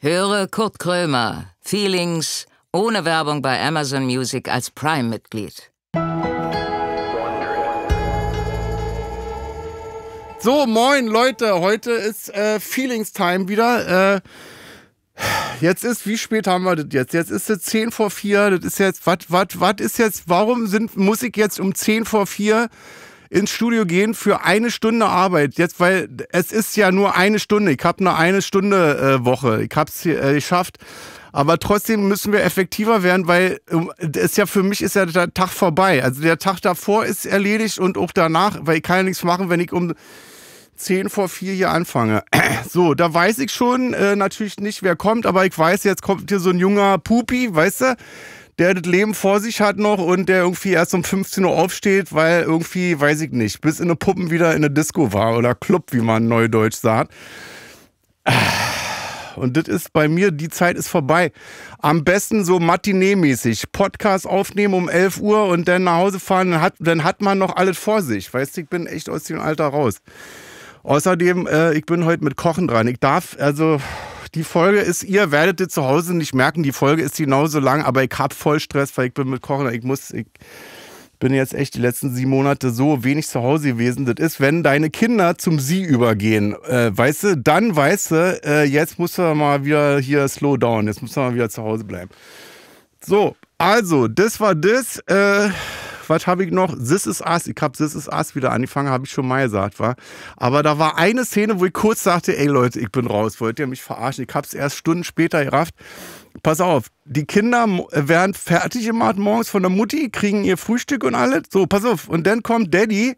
Höre Kurt Krömer, Feelings, ohne Werbung bei Amazon Music als Prime-Mitglied. So, moin Leute, heute ist Feelings-Time wieder. Jetzt ist, wie spät haben wir das jetzt? Jetzt ist es 10 vor 4, das ist jetzt, was ist jetzt, warum muss ich jetzt um 10 vor 4 ins Studio gehen für eine Stunde Arbeit? Jetzt, weil es ist ja nur eine Stunde, ich habe eine Stunde Woche, ich habe es geschafft. Aber trotzdem müssen wir effektiver werden, weil es ja für mich ist ja der Tag vorbei. Also der Tag davor ist erledigt und auch danach, weil ich kann ja nichts machen, wenn ich um 10 vor 4 hier anfange. So, da weiß ich schon natürlich nicht, wer kommt, aber ich weiß, jetzt kommt hier so ein junger Pupi, weißt du, der das Leben vor sich hat noch und der irgendwie erst um 15 Uhr aufsteht, weil irgendwie, weiß ich nicht, bis in eine Puppen wieder in eine Disco war oder Club, wie man neudeutsch sagt. Und das ist bei mir, die Zeit ist vorbei. Am besten so Matinee-mäßig. Podcast aufnehmen um 11 Uhr und dann nach Hause fahren, dann hat man noch alles vor sich. Weißt du, ich bin echt aus dem Alter raus. Außerdem, ich bin heute mit Kochen dran. Ich darf, also die Folge ist, ihr werdet das zu Hause nicht merken, die Folge ist genauso lang, aber ich habe voll Stress, weil ich bin mit Kochen, ich bin jetzt echt die letzten 7 Monate so wenig zu Hause gewesen. Das ist, wenn deine Kinder zum Sie übergehen, weißt du, dann weißt du, jetzt musst du mal wieder hier slow down, jetzt musst du mal wieder zu Hause bleiben. So, also, das war das. Was habe ich noch? This is Us. Ich habe This is Us wieder angefangen, habe ich schon mal gesagt, war. Aber da war eine Szene, wo ich kurz sagte, ey Leute, ich bin raus, wollt ihr mich verarschen? Ich habe es erst Stunden später gerafft. Pass auf, die Kinder werden fertig gemacht morgens von der Mutti, kriegen ihr Frühstück und alles. So, pass auf. Und dann kommt Daddy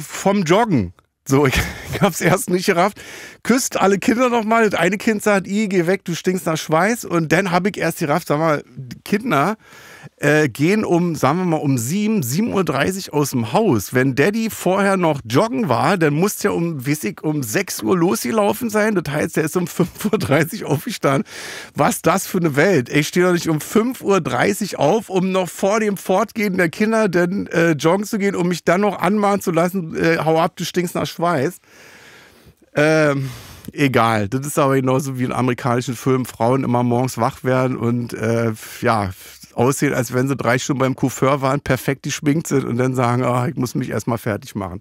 vom Joggen. So, ich habe es erst nicht gerafft. Küsst alle Kinder nochmal. Das eine Kind sagt, ich geh weg, du stinkst nach Schweiß. Und dann habe ich erst gerafft, sag mal, die Kinder gehen um, sagen wir mal, um 7.30 Uhr aus dem Haus. Wenn Daddy vorher noch joggen war, dann muss der um, weiß ich, um 6 Uhr losgelaufen sein. Das heißt, der ist um 5.30 Uhr aufgestanden. Was das für eine Welt. Ich stehe doch nicht um 5.30 Uhr auf, um noch vor dem Fortgehen der Kinder dann joggen zu gehen, um mich dann noch anmahnen zu lassen, hau ab, du stinkst nach Schweiß. Egal, das ist aber genauso wie in amerikanischen Filmen, Frauen immer morgens wach werden und ja, aussehen, als wenn sie 3 Stunden beim Coiffeur waren, perfekt geschminkt sind und dann sagen, oh, ich muss mich erstmal fertig machen.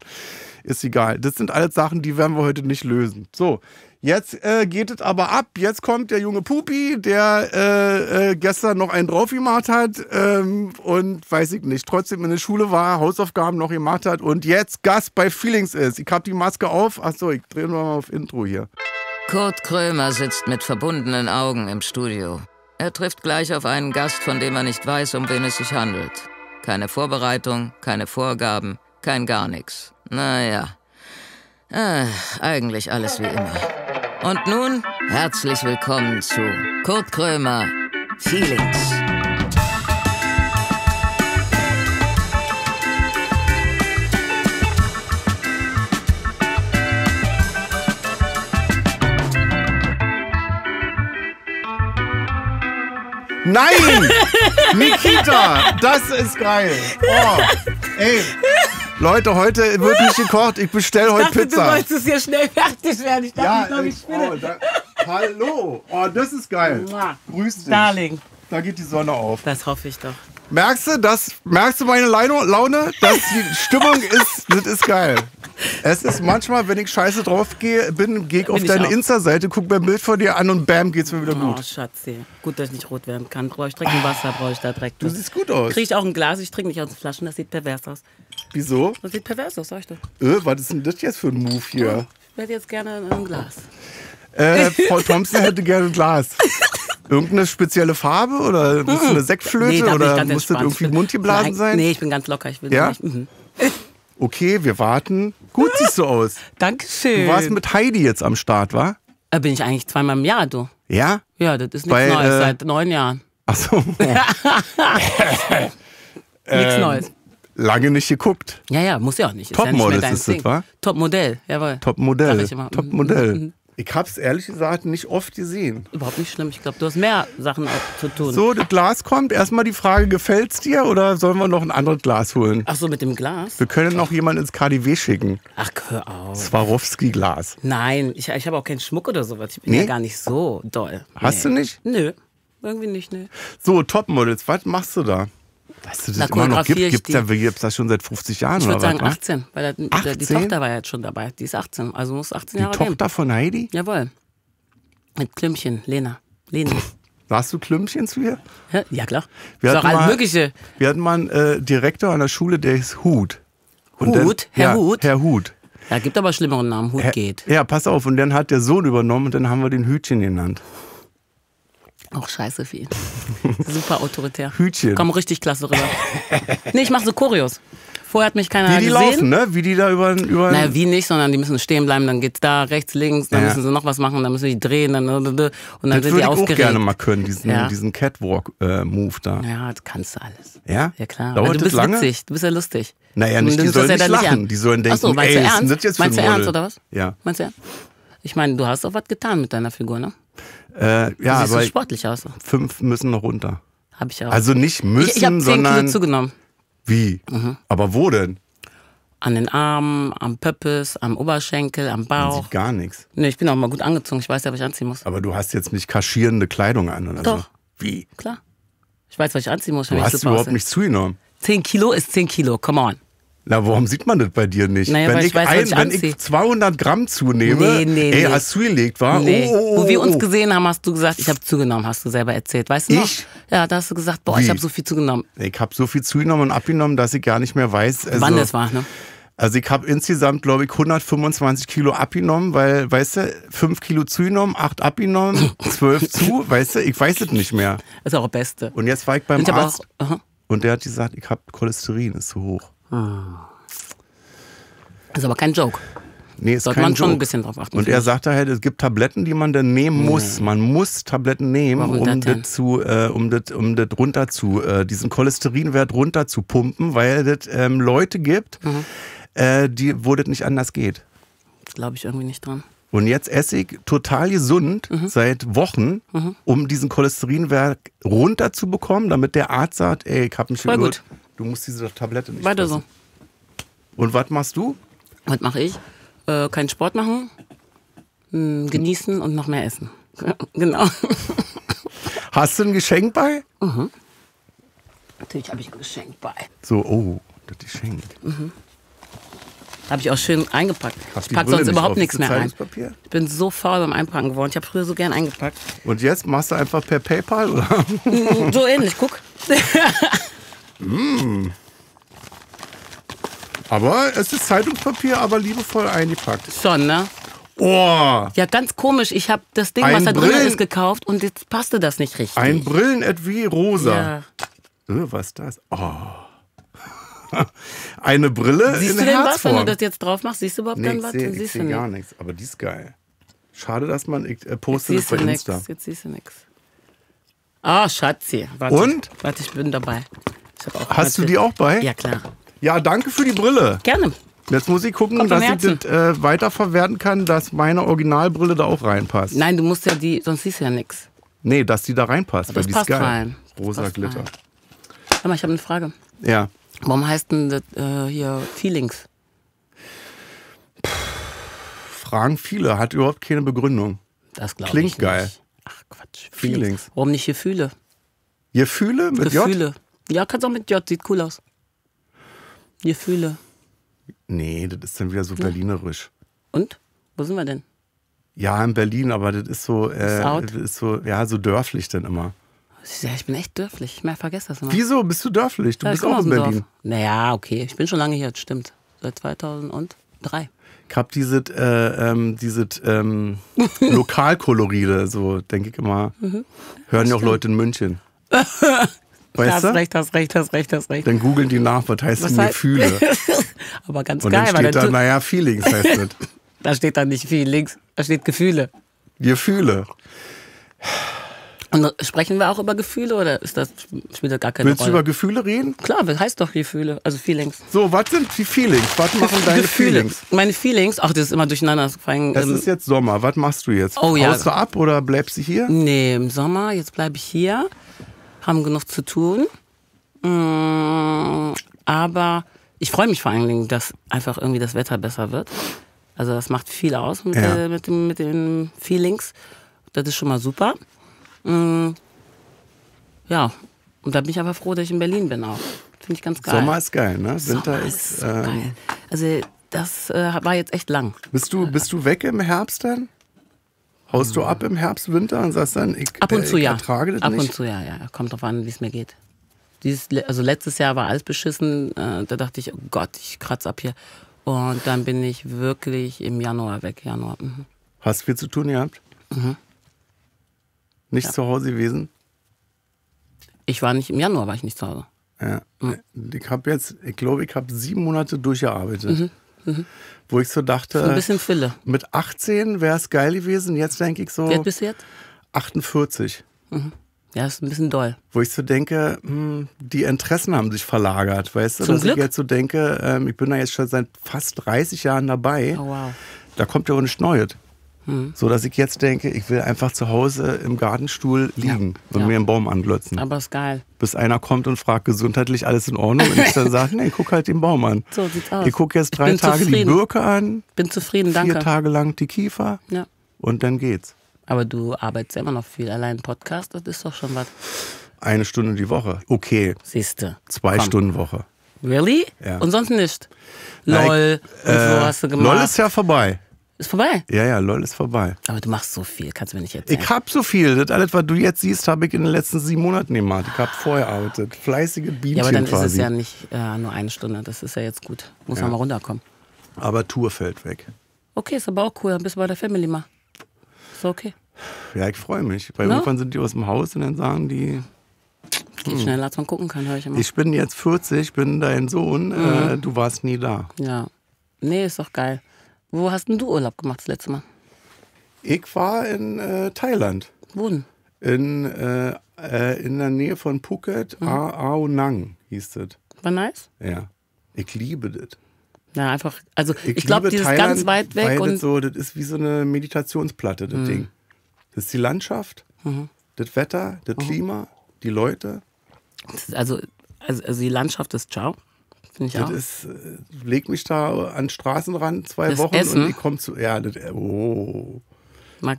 Ist egal. Das sind alles Sachen, die werden wir heute nicht lösen. So, jetzt geht es aber ab. Jetzt kommt der junge Pupi, der gestern noch einen drauf gemacht hat und weiß ich nicht, trotzdem in der Schule war, Hausaufgaben noch gemacht hat und jetzt Gast bei Feelings ist. Ich habe die Maske auf. Achso, ich drehe nochmal auf Intro hier. Kurt Krömer sitzt mit verbundenen Augen im Studio. Er trifft gleich auf einen Gast, von dem er nicht weiß, um wen es sich handelt. Keine Vorbereitung, keine Vorgaben, kein gar nichts. Naja, eigentlich alles wie immer. Und nun herzlich willkommen zu Kurt Krömer, Feelings. Nein! Nikeata, das ist geil. Oh, ey. Leute, heute wird nicht gekocht. Ich bestelle heute Pizza. Du wolltest hier schnell fertig werden. Ich dachte, ja, ich glaube, ich spinne. Oh, hallo. Oh, das ist geil. Grüß dich. Darling. Da geht die Sonne auf. Das hoffe ich doch. Merkst du das? Merkst du meine Laune? Dass die Stimmung ist, das ist geil. Es ist manchmal, wenn ich scheiße drauf gehe ich auf deine Insta-Seite, guck mir ein Bild von dir an und bam, geht's mir wieder gut. Oh, Schatz, gut, dass ich nicht rot werden kann. Brauche ich dringend Wasser, brauche ich da direkt. Du siehst gut aus. Krieg ich auch ein Glas, ich trinke nicht aus den Flaschen, das sieht pervers aus. Wieso? Das sieht pervers aus, sag ich doch. Was ist denn das jetzt für ein Move hier? Ich hätte jetzt gerne ein Glas. Frau Thompson hätte gerne ein Glas. Irgendeine spezielle Farbe oder musst du eine Sektflöte oder muss das irgendwie mundgeblasen sein? Nee, ich bin ganz locker. Ich will ja? Nicht. Mhm. Okay, wir warten. Gut siehst du aus. Dankeschön. Du warst mit Heidi jetzt am Start, wa? Da bin ich eigentlich zweimal im Jahr, du. Ja? Ja, das ist nichts Neues seit 9 Jahren. Ach so. Nichts Neues. Lange nicht geguckt. Ja, muss ja auch nicht. Topmodell ist das, wa? Topmodell, jawohl. Topmodell. Ich habe es ehrlich gesagt nicht oft gesehen. Überhaupt nicht schlimm. Ich glaube, du hast mehr Sachen zu tun. So, das Glas kommt. Erstmal die Frage, gefällt es dir oder sollen wir noch ein anderes Glas holen? Ach so, mit dem Glas? Wir können noch jemanden ins KaDeWe schicken. Ach, hör auf. Swarovski-Glas. Nein, ich habe auch keinen Schmuck oder sowas. Ich bin ja gar nicht so doll. Hast du nicht? Nö, irgendwie nicht, ne. So, Topmodels, was machst du da? Weißt du, das immer noch gibt? Gibt's das schon seit 50 Jahren? Ich würde sagen 18, weil die Tochter war ja jetzt schon dabei. Die ist 18, also muss 18 Jahre geben. Die Tochter von Heidi? Jawohl. Mit Klümpchen, Lena. Lena. Warst du Klümpchen zu ihr? Ja, klar. Wir hatten mal, einen Direktor an der Schule, der ist Hut. Und Hut? Dann, Herr Hut? Herr Hut. Ja, gibt aber schlimmeren Namen, Hut geht. Ja, pass auf. Und dann hat der Sohn übernommen und dann haben wir den Hütchen genannt. Auch scheiße viel. Super autoritär. Hütchen. Komm richtig klasse rüber. Nee, ich mache so Choreos. Vorher hat mich keiner gesehen. Wie die laufen, ne? Wie die da über... Naja, wie nicht, sondern die müssen stehen bleiben, dann geht's da rechts, links, dann müssen sie noch was machen, dann müssen die drehen, dann... Und dann sind die aufgeregt. Ich auch gerne mal können, diesen Catwalk-Move da. Ja, das kannst du alles. Ja? Ja, klar. Dauert du bist lange? Witzig, du bist ja lustig. Naja, nicht, die sollen nicht lachen. Die sollen denken, ey, was ist das jetzt für ein Model? Meinst du ernst, oder was? Ja. Meinst du ernst? Ich meine, du hast auch was getan mit deiner Figur, ne? Ja, aber so sportlich aus. 5 müssen noch runter. Habe ich auch. Also nicht müssen, ich hab 10 sondern... Kilo zugenommen. Wie? Mhm. Aber wo denn? An den Armen, am Pöppes, am Oberschenkel, am Bauch. Man sieht gar nichts. Nee, ich bin auch mal gut angezogen. Ich weiß ja, was ich anziehen muss. Aber du hast jetzt nicht kaschierende Kleidung an oder so? Doch. Wie? Klar. Ich weiß, was ich anziehen muss. Du hast überhaupt nicht zugenommen. 10 Kilo ist 10 Kilo, come on. Na, warum sieht man das bei dir nicht? Naja, wenn ich 200 Gramm zunehme, nee, hast zugelegt, war? Nee. Wo wir uns gesehen haben, hast du gesagt, ich habe zugenommen, hast du selber erzählt. Weißt du noch? Ich? Ja, da hast du gesagt, boah, ich habe so viel zugenommen. Ich habe so viel zugenommen und abgenommen, dass ich gar nicht mehr weiß. Also, wann das war, ne? Also ich habe insgesamt, glaube ich, 125 Kilo abgenommen, weil, weißt du, 5 Kilo zugenommen, 8 abgenommen, 12 zu, weißt du, ich weiß es nicht mehr. Das ist auch das Beste. Und jetzt war ich beim Arzt und der hat gesagt, ich habe Cholesterin, ist zu hoch. Ist aber kein Joke. Nee, ist sollte kein man Joke. Schon ein bisschen drauf achten. Und er sagte halt, es gibt Tabletten, die man dann nehmen muss. Man muss Tabletten nehmen, um diesen Cholesterinwert runter zu pumpen, weil es Leute gibt, wo das nicht anders geht. Das glaube ich irgendwie nicht dran. Und jetzt esse ich total gesund seit Wochen, um diesen Cholesterinwert runterzubekommen, damit der Arzt sagt, ey, ich habe mich geirrt. Du musst diese Tablette nicht weiter fressen. So. Und was machst du? Was mache ich? Keinen Sport machen, genießen und noch mehr essen. Genau. Hast du ein Geschenk bei? Mhm. Natürlich habe ich ein Geschenk bei. So, oh, das Geschenk. Mhm. Habe ich auch schön eingepackt. Ich packe sonst überhaupt nichts mehr ein. Ich bin so faul beim Einpacken geworden. Ich habe früher so gern eingepackt. Und jetzt machst du einfach per PayPal? Oder? So ähnlich, guck. Mmh. Aber es ist Zeitungspapier, aber liebevoll eingepackt. Schon, ne? Oh. Ja, ganz komisch. Ich habe das Ding, was da drin ist, gekauft und jetzt passte das nicht richtig. Ein Brillen-Etui rosa. Ja. Was ist das? Oh. Eine Brille. Siehst du denn was, wenn du das jetzt drauf machst? Siehst du überhaupt dann was? Siehst du gar nichts. Aber die ist geil. Schade, dass man postet das bei Insta. Jetzt siehst du nichts. Ah, Schatzi. Warte, und? Warte, ich bin dabei. Hast du die auch bei? Ja, klar. Ja, danke für die Brille. Gerne. Jetzt muss ich gucken, dass ich das weiterverwerten kann, dass meine Originalbrille da auch reinpasst. Nein, du musst ja die, sonst siehst du ja nichts. Nee, dass die da reinpasst, aber weil die ist geil. Rein. Rosa passt Glitter. Rein. Warte mal, ich habe eine Frage. Ja. Warum heißt denn das hier Feelings? Puh, fragen viele, hat überhaupt keine Begründung. Das glaube ich nicht. Klingt geil. Ach Quatsch. Feelings. Warum nicht Gefühle? Gefühle mit Gefühle. J? Ja, kannst auch mit J, sieht cool aus. Gefühle. Nee, das ist dann wieder so berlinerisch. Und? Wo sind wir denn? Ja, in Berlin, aber das ist so, so dörflich dann immer. Ja, ich bin echt dörflich, ich vergesse das immer. Wieso bist du dörflich? Du bist auch in Berlin. Dorf. Naja, okay, ich bin schon lange hier, das stimmt. Seit 2003. Ich hab dieses Lokalkoloride, so denke ich immer. Mhm. Hören ja auch Leute in München. Weißt du? Hast recht. Dann googeln die nach, was heißt denn Gefühle? Aber ganz geil. Und dann steht da, naja, Feelings heißt das. Da steht dann nicht Feelings, da steht Gefühle. Gefühle. Und sprechen wir auch über Gefühle oder ist das, spielt das gar keine Rolle? Willst du über Gefühle reden? Klar, das heißt doch Gefühle, also Feelings. So, was sind die Feelings? Was machen deine Feelings? Meine Feelings? Ach, das ist immer durcheinander. Es ist jetzt Sommer, was machst du jetzt? Oh ja. Haust du ab oder bleibst du hier? Nee, im Sommer, jetzt bleibe ich hier. Haben genug zu tun. Aber ich freue mich vor allen Dingen, dass einfach irgendwie das Wetter besser wird. Also das macht viel aus mit, ja, mit den Feelings. Das ist schon mal super. Ja, und da bin ich aber froh, dass ich in Berlin bin auch. Finde ich ganz geil. Sommer ist geil, ne? Winter ist so geil. Also das war jetzt echt lang. Bist du weg im Herbst dann? Haust du ab im Herbst, Winter und sagst dann, ich ertrage das nicht? Ab und zu, ja. Kommt drauf an, wie es mir geht. Also letztes Jahr war alles beschissen. Da dachte ich, oh Gott, ich kratze ab hier. Und dann bin ich wirklich im Januar weg. Mhm. Hast du viel zu tun gehabt? Mhm. Nicht zu Hause gewesen? Im Januar war ich nicht zu Hause. Ja. Mhm. Ich habe jetzt, ich glaube, ich habe 7 Monate durchgearbeitet. Mhm. Mhm. Wo ich so dachte, so ein bisschen Fülle. Mit 18 wäre es geil gewesen. Jetzt denke ich so. Wie alt bist du jetzt? 48. Mhm. Ja, ist ein bisschen doll. Wo ich so denke, die Interessen haben sich verlagert. Weißt du, dass ich jetzt so denke, ich bin da jetzt schon seit fast 30 Jahren dabei. Oh, wow. Da kommt ja auch nichts Neues. Mhm. So, dass ich jetzt denke, ich will einfach zu Hause im Gartenstuhl liegen und mir einen Baum anglotzen. Aber ist geil. Bis einer kommt und fragt, gesundheitlich alles in Ordnung? Und ich dann sage, nee, guck halt den Baum an. So sieht's aus. Ich gucke jetzt 3 Tage die Birke an. Bin zufrieden, danke. 4 Tage lang die Kiefer. Ja. Und dann geht's. Aber du arbeitest ja immer noch viel. Allein Podcast, das ist doch schon was. 1 Stunde die Woche. Okay. Siehste. 2 Stunden Woche. Really? Ja. Und sonst nicht? LOL. Na, und so hast du gemacht. LOL ist ja vorbei. Ist vorbei? Ja, LOL ist vorbei. Aber du machst so viel, kannst du mir nicht erzählen. Ich hab so viel. Das alles, was du jetzt siehst, habe ich in den letzten 7 Monaten gemacht. Ich habe vorher gearbeitet. Fleißige Bienchen. Ja, aber dann quasi. Ist es ja nicht nur 1 Stunde. Das ist ja jetzt gut. Muss man mal runterkommen. Aber Tour fällt weg. Okay, ist aber auch cool. Dann bist du bei der Family mal. Ist okay. Ja, ich freue mich. Bei irgendwann sind die aus dem Haus und dann sagen die... Geht schneller, als man gucken kann, höre ich immer. Ich bin jetzt 40, bin dein Sohn. Du warst nie da. Ja. Nee, ist doch geil. Wo hast denn du Urlaub gemacht das letzte Mal? Ich war in Thailand. Wo denn? In der Nähe von Phuket, Ao Nang hieß das. War nice? Ja. Ich liebe das. Ja, einfach, also ich glaube, die ist ganz weit weg. Und so, das ist wie so eine Meditationsplatte, das Ding. Das ist die Landschaft, das Wetter, das Klima, die Leute. Also die Landschaft ist ciao. Ich leg mich da an den Straßenrand 2 Wochen Essen. Und ich komme zu mag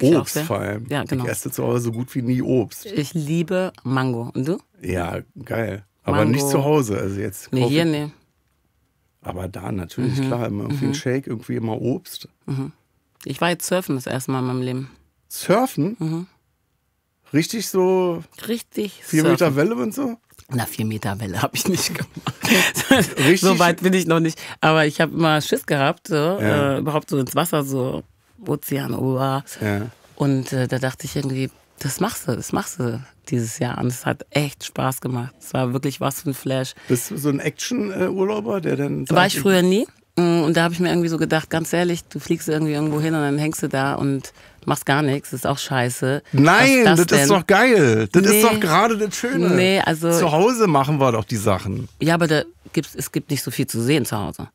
ich Obst auch vor allem. Ja, genau. Ich esse zu Hause so gut wie nie Obst. Ich liebe Mango. Und du? Ja, geil. Aber nicht zu Hause. Also jetzt nee. Aber da natürlich, klar, immer irgendwie ein Shake, irgendwie immer Obst. Mhm. Ich war jetzt surfen das erste Mal in meinem Leben. Surfen? Mhm. Richtig so? Richtig 4 Meter Welle und so? Na, 4 Meter Welle habe ich nicht gemacht. So weit bin ich noch nicht. Aber ich habe immer Schiss gehabt, so, überhaupt so ins Wasser, so Ozean, Und da dachte ich irgendwie, das machst du dieses Jahr. Und es hat echt Spaß gemacht. Es war wirklich was für ein Flash. Bist du so ein Action-Urlauber, der dann... War ich früher nie. Und da habe ich mir irgendwie so gedacht, ganz ehrlich, du fliegst irgendwie irgendwo hin und dann hängst du da und machst gar nichts, ist auch scheiße. Nein, das ist doch geil. Das ist doch gerade das Schöne. Nee, also zu Hause machen wir doch die Sachen. Ja, aber es gibt nicht so viel zu sehen zu Hause.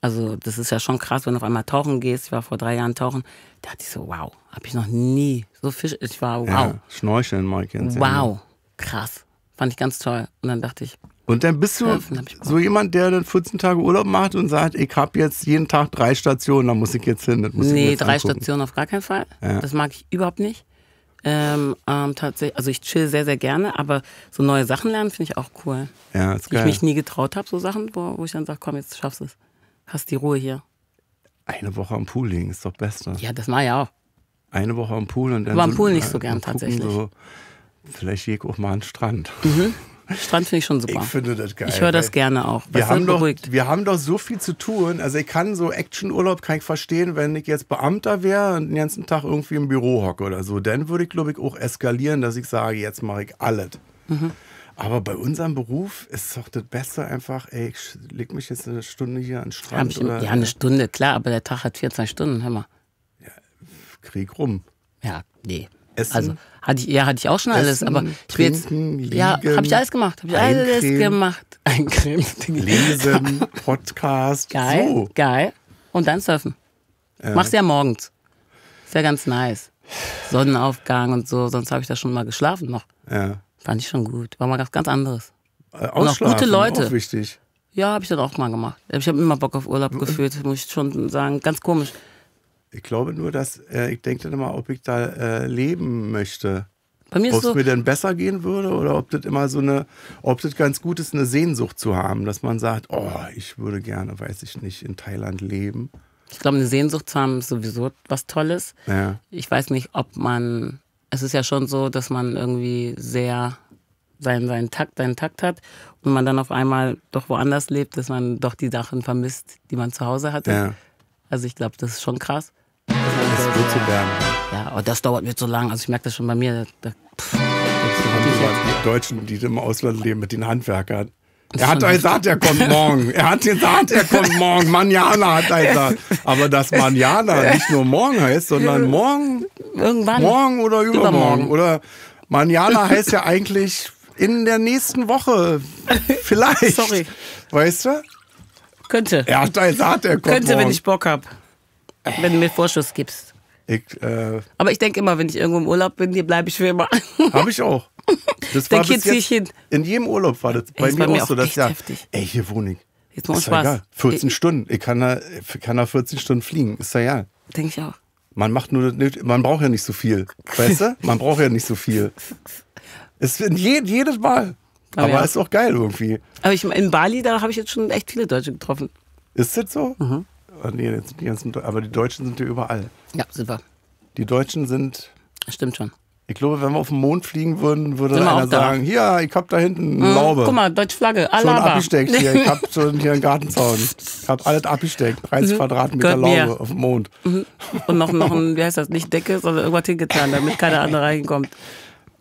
Also das ist ja schon krass, wenn du auf einmal tauchen gehst. Ich war vor 3 Jahren tauchen, da dachte ich so, wow, habe ich noch nie so Fisch. Ich war, wow. Ja, Schnorcheln, Mike. Wow, krass. Fand ich ganz toll. Und dann dachte ich... Und dann bist du so jemand, der dann 14 Tage Urlaub macht und sagt, ich habe jetzt jeden Tag 3 Stationen, da muss ich jetzt hin. Das muss ich mir jetzt 3 Stationen auf gar keinen Fall. Ja. Das mag ich überhaupt nicht. Tatsächlich, also ich chill sehr, sehr gerne, aber so neue Sachen lernen finde ich auch cool. Ja, ist geil. Ich mich nie getraut habe, so Sachen, wo ich dann sage, komm, jetzt schaffst du es. Hast die Ruhe hier. 1 Woche am Pool liegen ist doch Beste. Ja, das mache ich auch. 1 Woche am Pool und dann... Aber am Pool nicht so gern tatsächlich. So, vielleicht gehe ich auch mal an den Strand. Mhm. Strand finde ich schon super. Ich finde das geil. Ich höre das gerne auch. Wir haben doch so viel zu tun. Also ich kann so Actionurlaub kann ich verstehen, wenn ich jetzt Beamter wäre und den ganzen Tag irgendwie im Büro hocke oder so. Dann würde ich, glaube ich, auch eskalieren, dass ich sage, jetzt mache ich alles. Mhm. Aber bei unserem Beruf ist doch das Beste einfach, ey, ich leg mich jetzt 1 Stunde hier an den Strand. Ja, 1 Stunde, klar, aber der Tag hat 24 Stunden, hör mal. Ja, Krieg rum. Ja, nee. Essen. Also hatte ich auch schon alles, aber ich will jetzt, ja, habe ich alles gemacht, Lesen, Podcast, geil, so. Geil. Und dann surfen. Mach's ja morgens. Ist ja ganz nice. Sonnenaufgang und so, sonst habe ich da schon mal geschlafen noch. Ja. Fand ich schon gut. War mal was ganz anderes. Und auch gute Leute. Auch wichtig. Ja, habe ich dann auch mal gemacht. Ich habe immer Bock auf Urlaub gefühlt, muss ich schon sagen. Ganz komisch. Ich glaube nur, dass ich denke dann immer, ob ich da leben möchte. Bei mir ist es so, ob es mir denn besser gehen würde oder ob das immer so eine, ob das ganz gut ist, eine Sehnsucht zu haben, dass man sagt, oh, ich würde gerne, weiß ich nicht, in Thailand leben. Ich glaube, eine Sehnsucht zu haben ist sowieso was Tolles. Ja. Ich weiß nicht, ob man, es ist ja schon so, dass man irgendwie sehr seinen Takt hat und man dann auf einmal doch woanders lebt, dass man doch die Sachen vermisst, die man zu Hause hatte. Ja. Also ich glaube, das ist schon krass. Das ist gut zu lernen. Ja, aber das dauert mir zu lang. Also ich merke das schon bei mir. Die Deutschen, die im Ausland leben, mit den Handwerkern. Er hat gesagt, er kommt morgen. Er hat gesagt, er kommt morgen. Manjana hat er gesagt. Aber dass Manjana nicht nur morgen heißt, sondern morgen, irgendwann, morgen oder übermorgen. Oder Manjana heißt ja eigentlich in der nächsten Woche. Vielleicht. Sorry. Weißt du? Könnte. Er hat gesagt, er kommt könnte, morgen. Wenn ich Bock habe. Wenn du mir Vorschuss gibst. Aber ich denke immer, wenn ich irgendwo im Urlaub bin, hier bleibe ich für immer. Habe ich auch. Das war bis jetzt, hin. In jedem Urlaub war das bei mir auch so, dass ja, ey, hier wohne ich. Jetzt ist ja egal. 14 Stunden. Ich kann da 14 Stunden fliegen. Ist ja egal. Denke ich auch. Man braucht ja nicht so viel. Weißt du? Man braucht ja nicht so viel. Es wird jedes Mal. Aber ja, ist auch geil irgendwie. Aber in Bali, da habe ich jetzt schon echt viele Deutsche getroffen. Ist das so? Mhm. Nee, aber die Deutschen sind ja überall. Ja, super. Die Deutschen sind... Das stimmt schon. Ich glaube, wenn wir auf den Mond fliegen würden, würde einer sagen, hier, ich hab da hinten eine Laube. Guck mal, deutsche Flagge, Alaba. Schon abgesteckt hier, ich hab schon hier einen Gartenzaun. Ich hab alles abgesteckt, 30 Quadratmeter Laube auf dem Mond. Mhm. Und noch ein, wie heißt das, nicht Decke, sondern irgendwas hingetan, damit keiner andere reinkommt.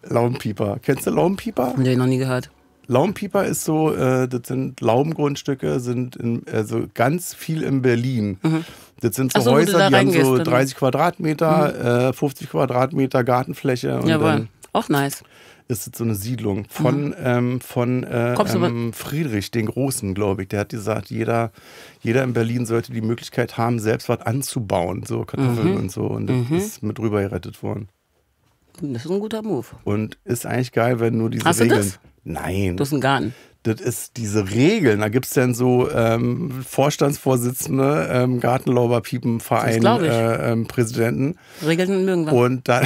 Laubenpieper. Kennst du Laubenpieper? Nee, noch nie gehört. Laubenpieper ist so, das sind Laubengrundstücke, sind also ganz viel in Berlin. Mhm. Das sind so, ach so Häuser, die haben so 30 Quadratmeter, 50 Quadratmeter Gartenfläche. Und jawohl, auch nice. Ist jetzt so eine Siedlung von, Friedrich, den Großen, glaube ich. Der hat gesagt, jeder in Berlin sollte die Möglichkeit haben, selbst was anzubauen, so Kartoffeln und so. Und das ist mit rüber gerettet worden. Das ist ein guter Move. Und ist eigentlich geil, wenn nur diese Regeln... Hast du das? Nein. Du hast einen Garten. Das ist diese Regeln. Da gibt es dann so Vorstandsvorsitzende, Gartenlauberpiepenverein, Präsidenten. Regeln mögen wir. Und dann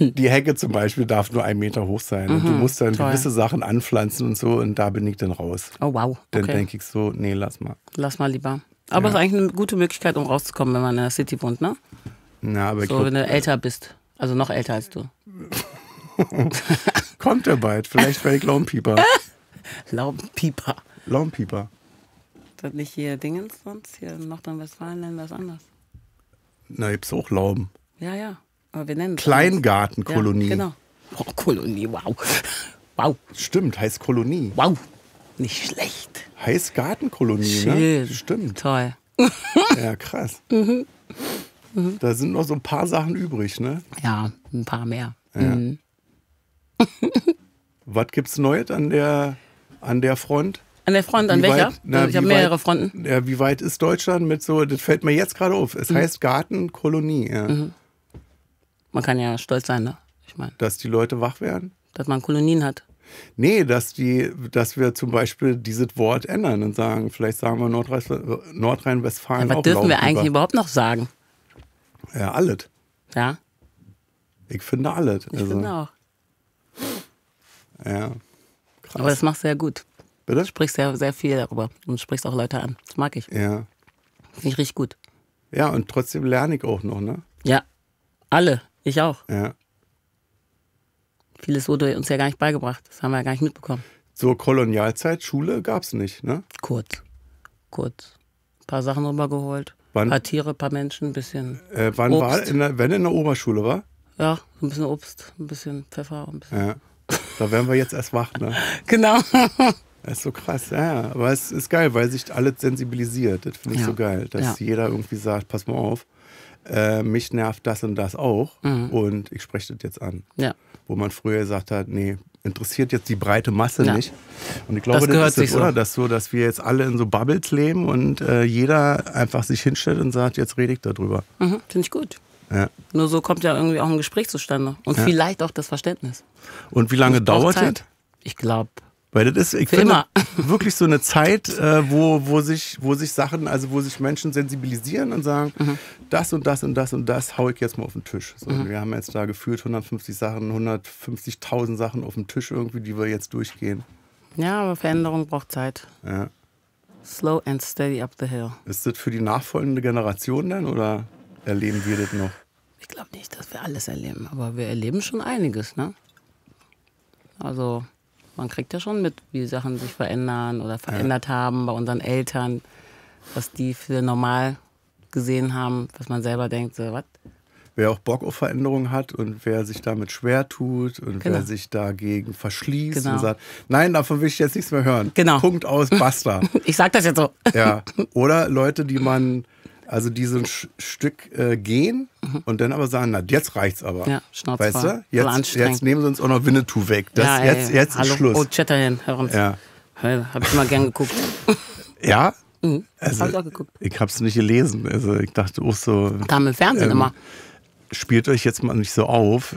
die Hecke zum Beispiel darf nur 1 Meter hoch sein. Und du musst dann gewisse Sachen anpflanzen und so. Und da bin ich dann raus. Oh wow. Dann denke ich so, nee, lass mal. Lass mal lieber. Aber es ist eigentlich eine gute Möglichkeit, um rauszukommen, wenn man in der City wohnt, ne? Na, aber so, wenn du älter bist. Also noch älter als du. Kommt er bald, vielleicht werde ich Laubenpieper. Laubenpieper. Laubenpieper. Ist das nicht hier Dingens sonst? Hier in Nordrhein-Westfalen nennen wir es anders. Na, gibt's auch Lauben. Ja, ja. Aber wir nennen es Kleingartenkolonie. Ja, genau. Oh, Kolonie, wow. Wow. Stimmt, heißt Kolonie. Wow. Nicht schlecht. Heißt Gartenkolonie, schön, ne? Stimmt. Toll. Ja, krass. Da sind noch so ein paar Sachen übrig, ne? Ja, ein paar mehr. Ja. Mhm. Was gibt's Neues an der Front? An der Front, an welcher? Na, also ich habe mehrere Fronten. Ja, wie weit ist Deutschland mit so, das fällt mir jetzt gerade auf, es heißt Gartenkolonie. Ja. Mhm. Man kann ja stolz sein, ne? Ich meine, dass die Leute wach werden? Dass man Kolonien hat. Nee, dass wir zum Beispiel dieses Wort ändern und sagen, vielleicht sagen wir Nordrhein-Westfalen. Ja, was dürfen wir eigentlich überhaupt noch sagen? Ja, alles. Ja? Ich finde alles. Ich finde auch. Ja, krass. Aber das machst du ja gut. Bitte? Du sprichst ja sehr viel darüber und sprichst auch Leute an. Das mag ich. Ja. Finde ich richtig gut. Ja, und trotzdem lerne ich auch noch, ne? Ja, alle. Ich auch. Ja. Vieles wurde uns ja gar nicht beigebracht. Das haben wir ja gar nicht mitbekommen. So Kolonialzeit, Schule gab es nicht, ne? Kurz. Ein paar Sachen rübergeholt. Ein paar Tiere, ein paar Menschen, ein bisschen wann Obst. War wenn in der Oberschule war? Ja, ein bisschen Obst, ein bisschen Pfeffer. Ein bisschen. Ja. Da werden wir jetzt erst wach, ne? Genau. Das ist so krass, ja. Aber es ist geil, weil sich alles sensibilisiert. Das finde ich so geil, dass jeder irgendwie sagt, pass mal auf. mich nervt das und das auch und ich spreche das jetzt an. Ja. Wo man früher gesagt hat, nee, interessiert jetzt die breite Masse nicht. Und ich glaube, das ist es, oder? Dass so, dass wir jetzt alle in so Bubbles leben und jeder einfach sich hinstellt und sagt, jetzt rede ich darüber. Mhm, finde ich gut. Ja. Nur so kommt ja irgendwie auch ein Gespräch zustande. Und vielleicht auch das Verständnis. Und wie lange dauert das? Ich glaube... Weil das ist, ich finde, wirklich so eine Zeit, wo sich Sachen, also wo sich Menschen sensibilisieren und sagen, das und das und das und das hau ich jetzt mal auf den Tisch. So, wir haben jetzt da gefühlt 150 Sachen, 150.000 Sachen auf dem Tisch irgendwie, die wir jetzt durchgehen. Ja, aber Veränderung braucht Zeit. Ja. Slow and steady up the hill. Ist das für die nachfolgende Generation dann oder erleben wir das noch? Ich glaube nicht, dass wir alles erleben, aber wir erleben schon einiges, ne? Also... Man kriegt ja schon mit, wie Sachen sich verändern oder verändert haben bei unseren Eltern, was die für normal gesehen haben, was man selber denkt, so was. Wer auch Bock auf Veränderungen hat und wer sich damit schwer tut und wer sich dagegen verschließt und sagt, nein, davon will ich jetzt nichts mehr hören. Genau. Punkt aus, basta. Ich sag das jetzt so. Ja. Oder Leute, die man, also die so ein Stück gehen und dann aber sagen, na, jetzt reicht's aber. Ja, Schnauze voll. Weißt du? Jetzt nehmen sie uns auch noch Winnetou weg. Das, ja, jetzt ist Schluss. Oh, Chatterhand, hör uns. Ja. Hab ich mal gern geguckt. Ja? Mhm. Also, hab ich auch geguckt. Ich hab's nicht gelesen. Also ich dachte auch so... Kam im Fernsehen immer. Spielt euch jetzt mal nicht so auf.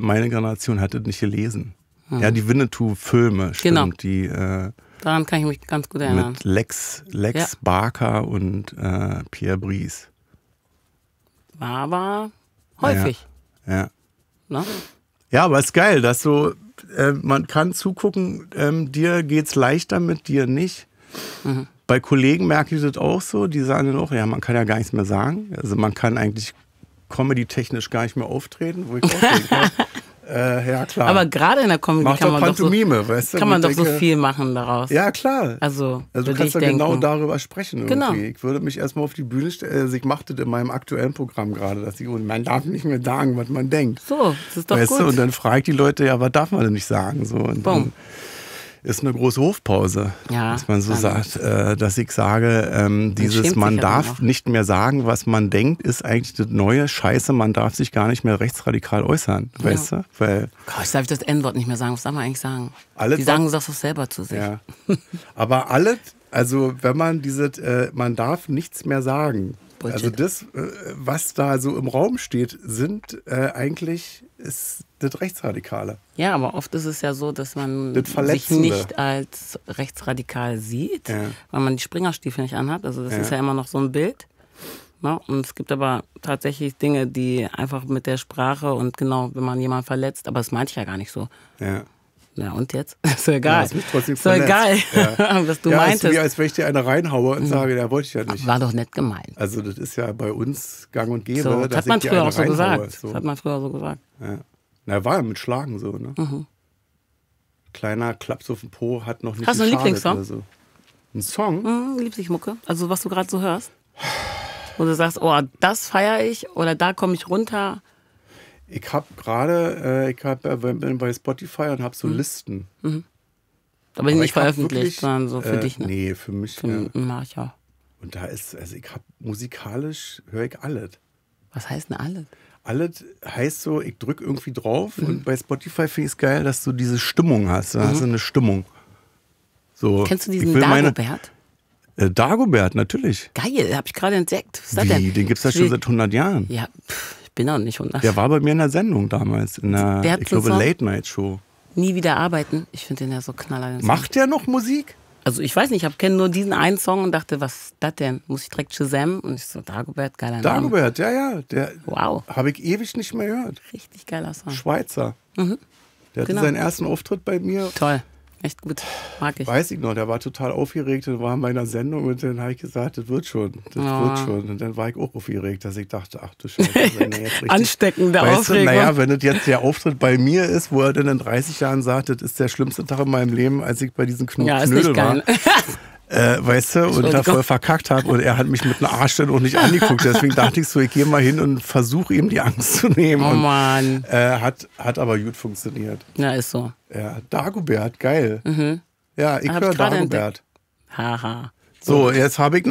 Meine Generation hat das nicht gelesen. Mhm. Ja, die Winnetou-Filme, stimmt. Genau. Die... Daran kann ich mich ganz gut erinnern. Mit Lex Barker und Pierre Brice. War aber häufig. Ja. Ja, ja, aber es ist geil, dass so, man kann zugucken, dir geht es leichter mit, dir nicht. Mhm. Bei Kollegen merke ich das auch so, die sagen dann auch, ja, man kann ja gar nichts mehr sagen. Also man kann eigentlich comedy-technisch gar nicht mehr auftreten, wo ich auch denke, ja, klar. Aber gerade in der Comedy kann man doch so, weißt du, kann man doch so viel machen daraus. Ja, klar. Also du kannst ja genau darüber sprechen. Genau. Ich würde mich erstmal auf die Bühne stellen. Also ich machte das in meinem aktuellen Programm gerade, dass ich, man darf nicht mehr sagen, was man denkt. So, das ist doch gut. Und dann fragt die Leute, ja, was darf man denn nicht sagen? So, und dann ist eine große Hofpause, dass man so sagt, dass ich sage, dieses man darf nicht mehr sagen, was man denkt, ist eigentlich das neue Scheiße, man darf sich gar nicht mehr rechtsradikal äußern, weißt du? Weil ich darf das N-Wort nicht mehr sagen, was darf man eigentlich sagen? Die sagen das doch selber zu sich. Ja. Aber alle, also wenn man dieses, man darf nichts mehr sagen, Bullshit. Also das, was da so im Raum steht, sind eigentlich... ist das Rechtsradikale. Ja, aber oft ist es ja so, dass man sich nicht als rechtsradikal sieht, weil man die Springerstiefel nicht anhat. Also das ist ja immer noch so ein Bild. Ja, und es gibt aber tatsächlich Dinge, die einfach mit der Sprache und wenn man jemanden verletzt, aber das meinte ich ja gar nicht so. Ja. Ja, und jetzt? Ist ja egal. Ja, ist ja egal, was du meintest. Ist wie, als wenn ich dir eine reinhaue und sage, der wollte ich ja nicht. War doch nett gemeint. Also das ist ja bei uns gang und gäbe, so, dass ich dir eine reinhaue. Das hat man früher so gesagt. Ja. Na, war ja mit Schlagen so, ne? Mhm. Kleiner Klaps auf den Po hat noch nicht geschadet. Hast du einen Lieblingssong? Oder so. Ein Song? Mhm, Lieblingsmucke. Also was du gerade so hörst. Wo du sagst, oh, das feiere ich oder da komme ich runter. Ich habe gerade, bin bei Spotify und habe so Listen. Mhm. Aber die nicht veröffentlicht, sondern so für dich, ne? Nee, für mich. Mach ich auch. Und da ist, also ich habe musikalisch, höre ich alles. Was heißt denn alles? Alles heißt so, ich drücke irgendwie drauf und bei Spotify finde ich es geil, dass du diese Stimmung hast. Da hast du eine Stimmung. So, kennst du diesen Dagobert? Dagobert, natürlich. Geil, habe ich gerade entdeckt. Was ist das denn? Den gibt es ja schon seit 100 Jahren. Ja, bin auch nicht 100. Der war bei mir in der Sendung damals, in der, ich glaube, Late-Night-Show. Nie wieder arbeiten. Ich finde den ja so knaller. Macht der noch Musik? Also ich weiß nicht, ich kenne nur diesen einen Song und dachte, was ist das denn? Muss ich direkt Shazam? Und ich so, Dagobert, geiler Name. Dagobert, ja. Der habe ich ewig nicht mehr gehört. Richtig geiler Song. Schweizer. Mhm. Der hatte seinen ersten Auftritt bei mir. Toll. Echt gut. Mag ich. Weiß ich noch, der war total aufgeregt und war in meiner Sendung und dann habe ich gesagt, das wird schon. Das wird schon. Und dann war ich auch aufgeregt, dass ich dachte, ach du Scheiße. Wenn er jetzt ansteckende Aufregung. Naja, wenn das jetzt der Auftritt bei mir ist, wo er dann in 30 Jahren sagt, das ist der schlimmste Tag in meinem Leben, als ich bei diesen Knödel war. Weißt du, und da voll verkackt habe und er hat mich mit einem Arsch dann auch nicht angeguckt. Deswegen dachte ich so, ich gehe mal hin und versuche ihm die Angst zu nehmen. Oh Mann. Hat aber gut funktioniert. Ja, ist so. Ja, Dagobert, geil. Mhm. Ja, ich höre Dagobert. Haha. So, jetzt habe ich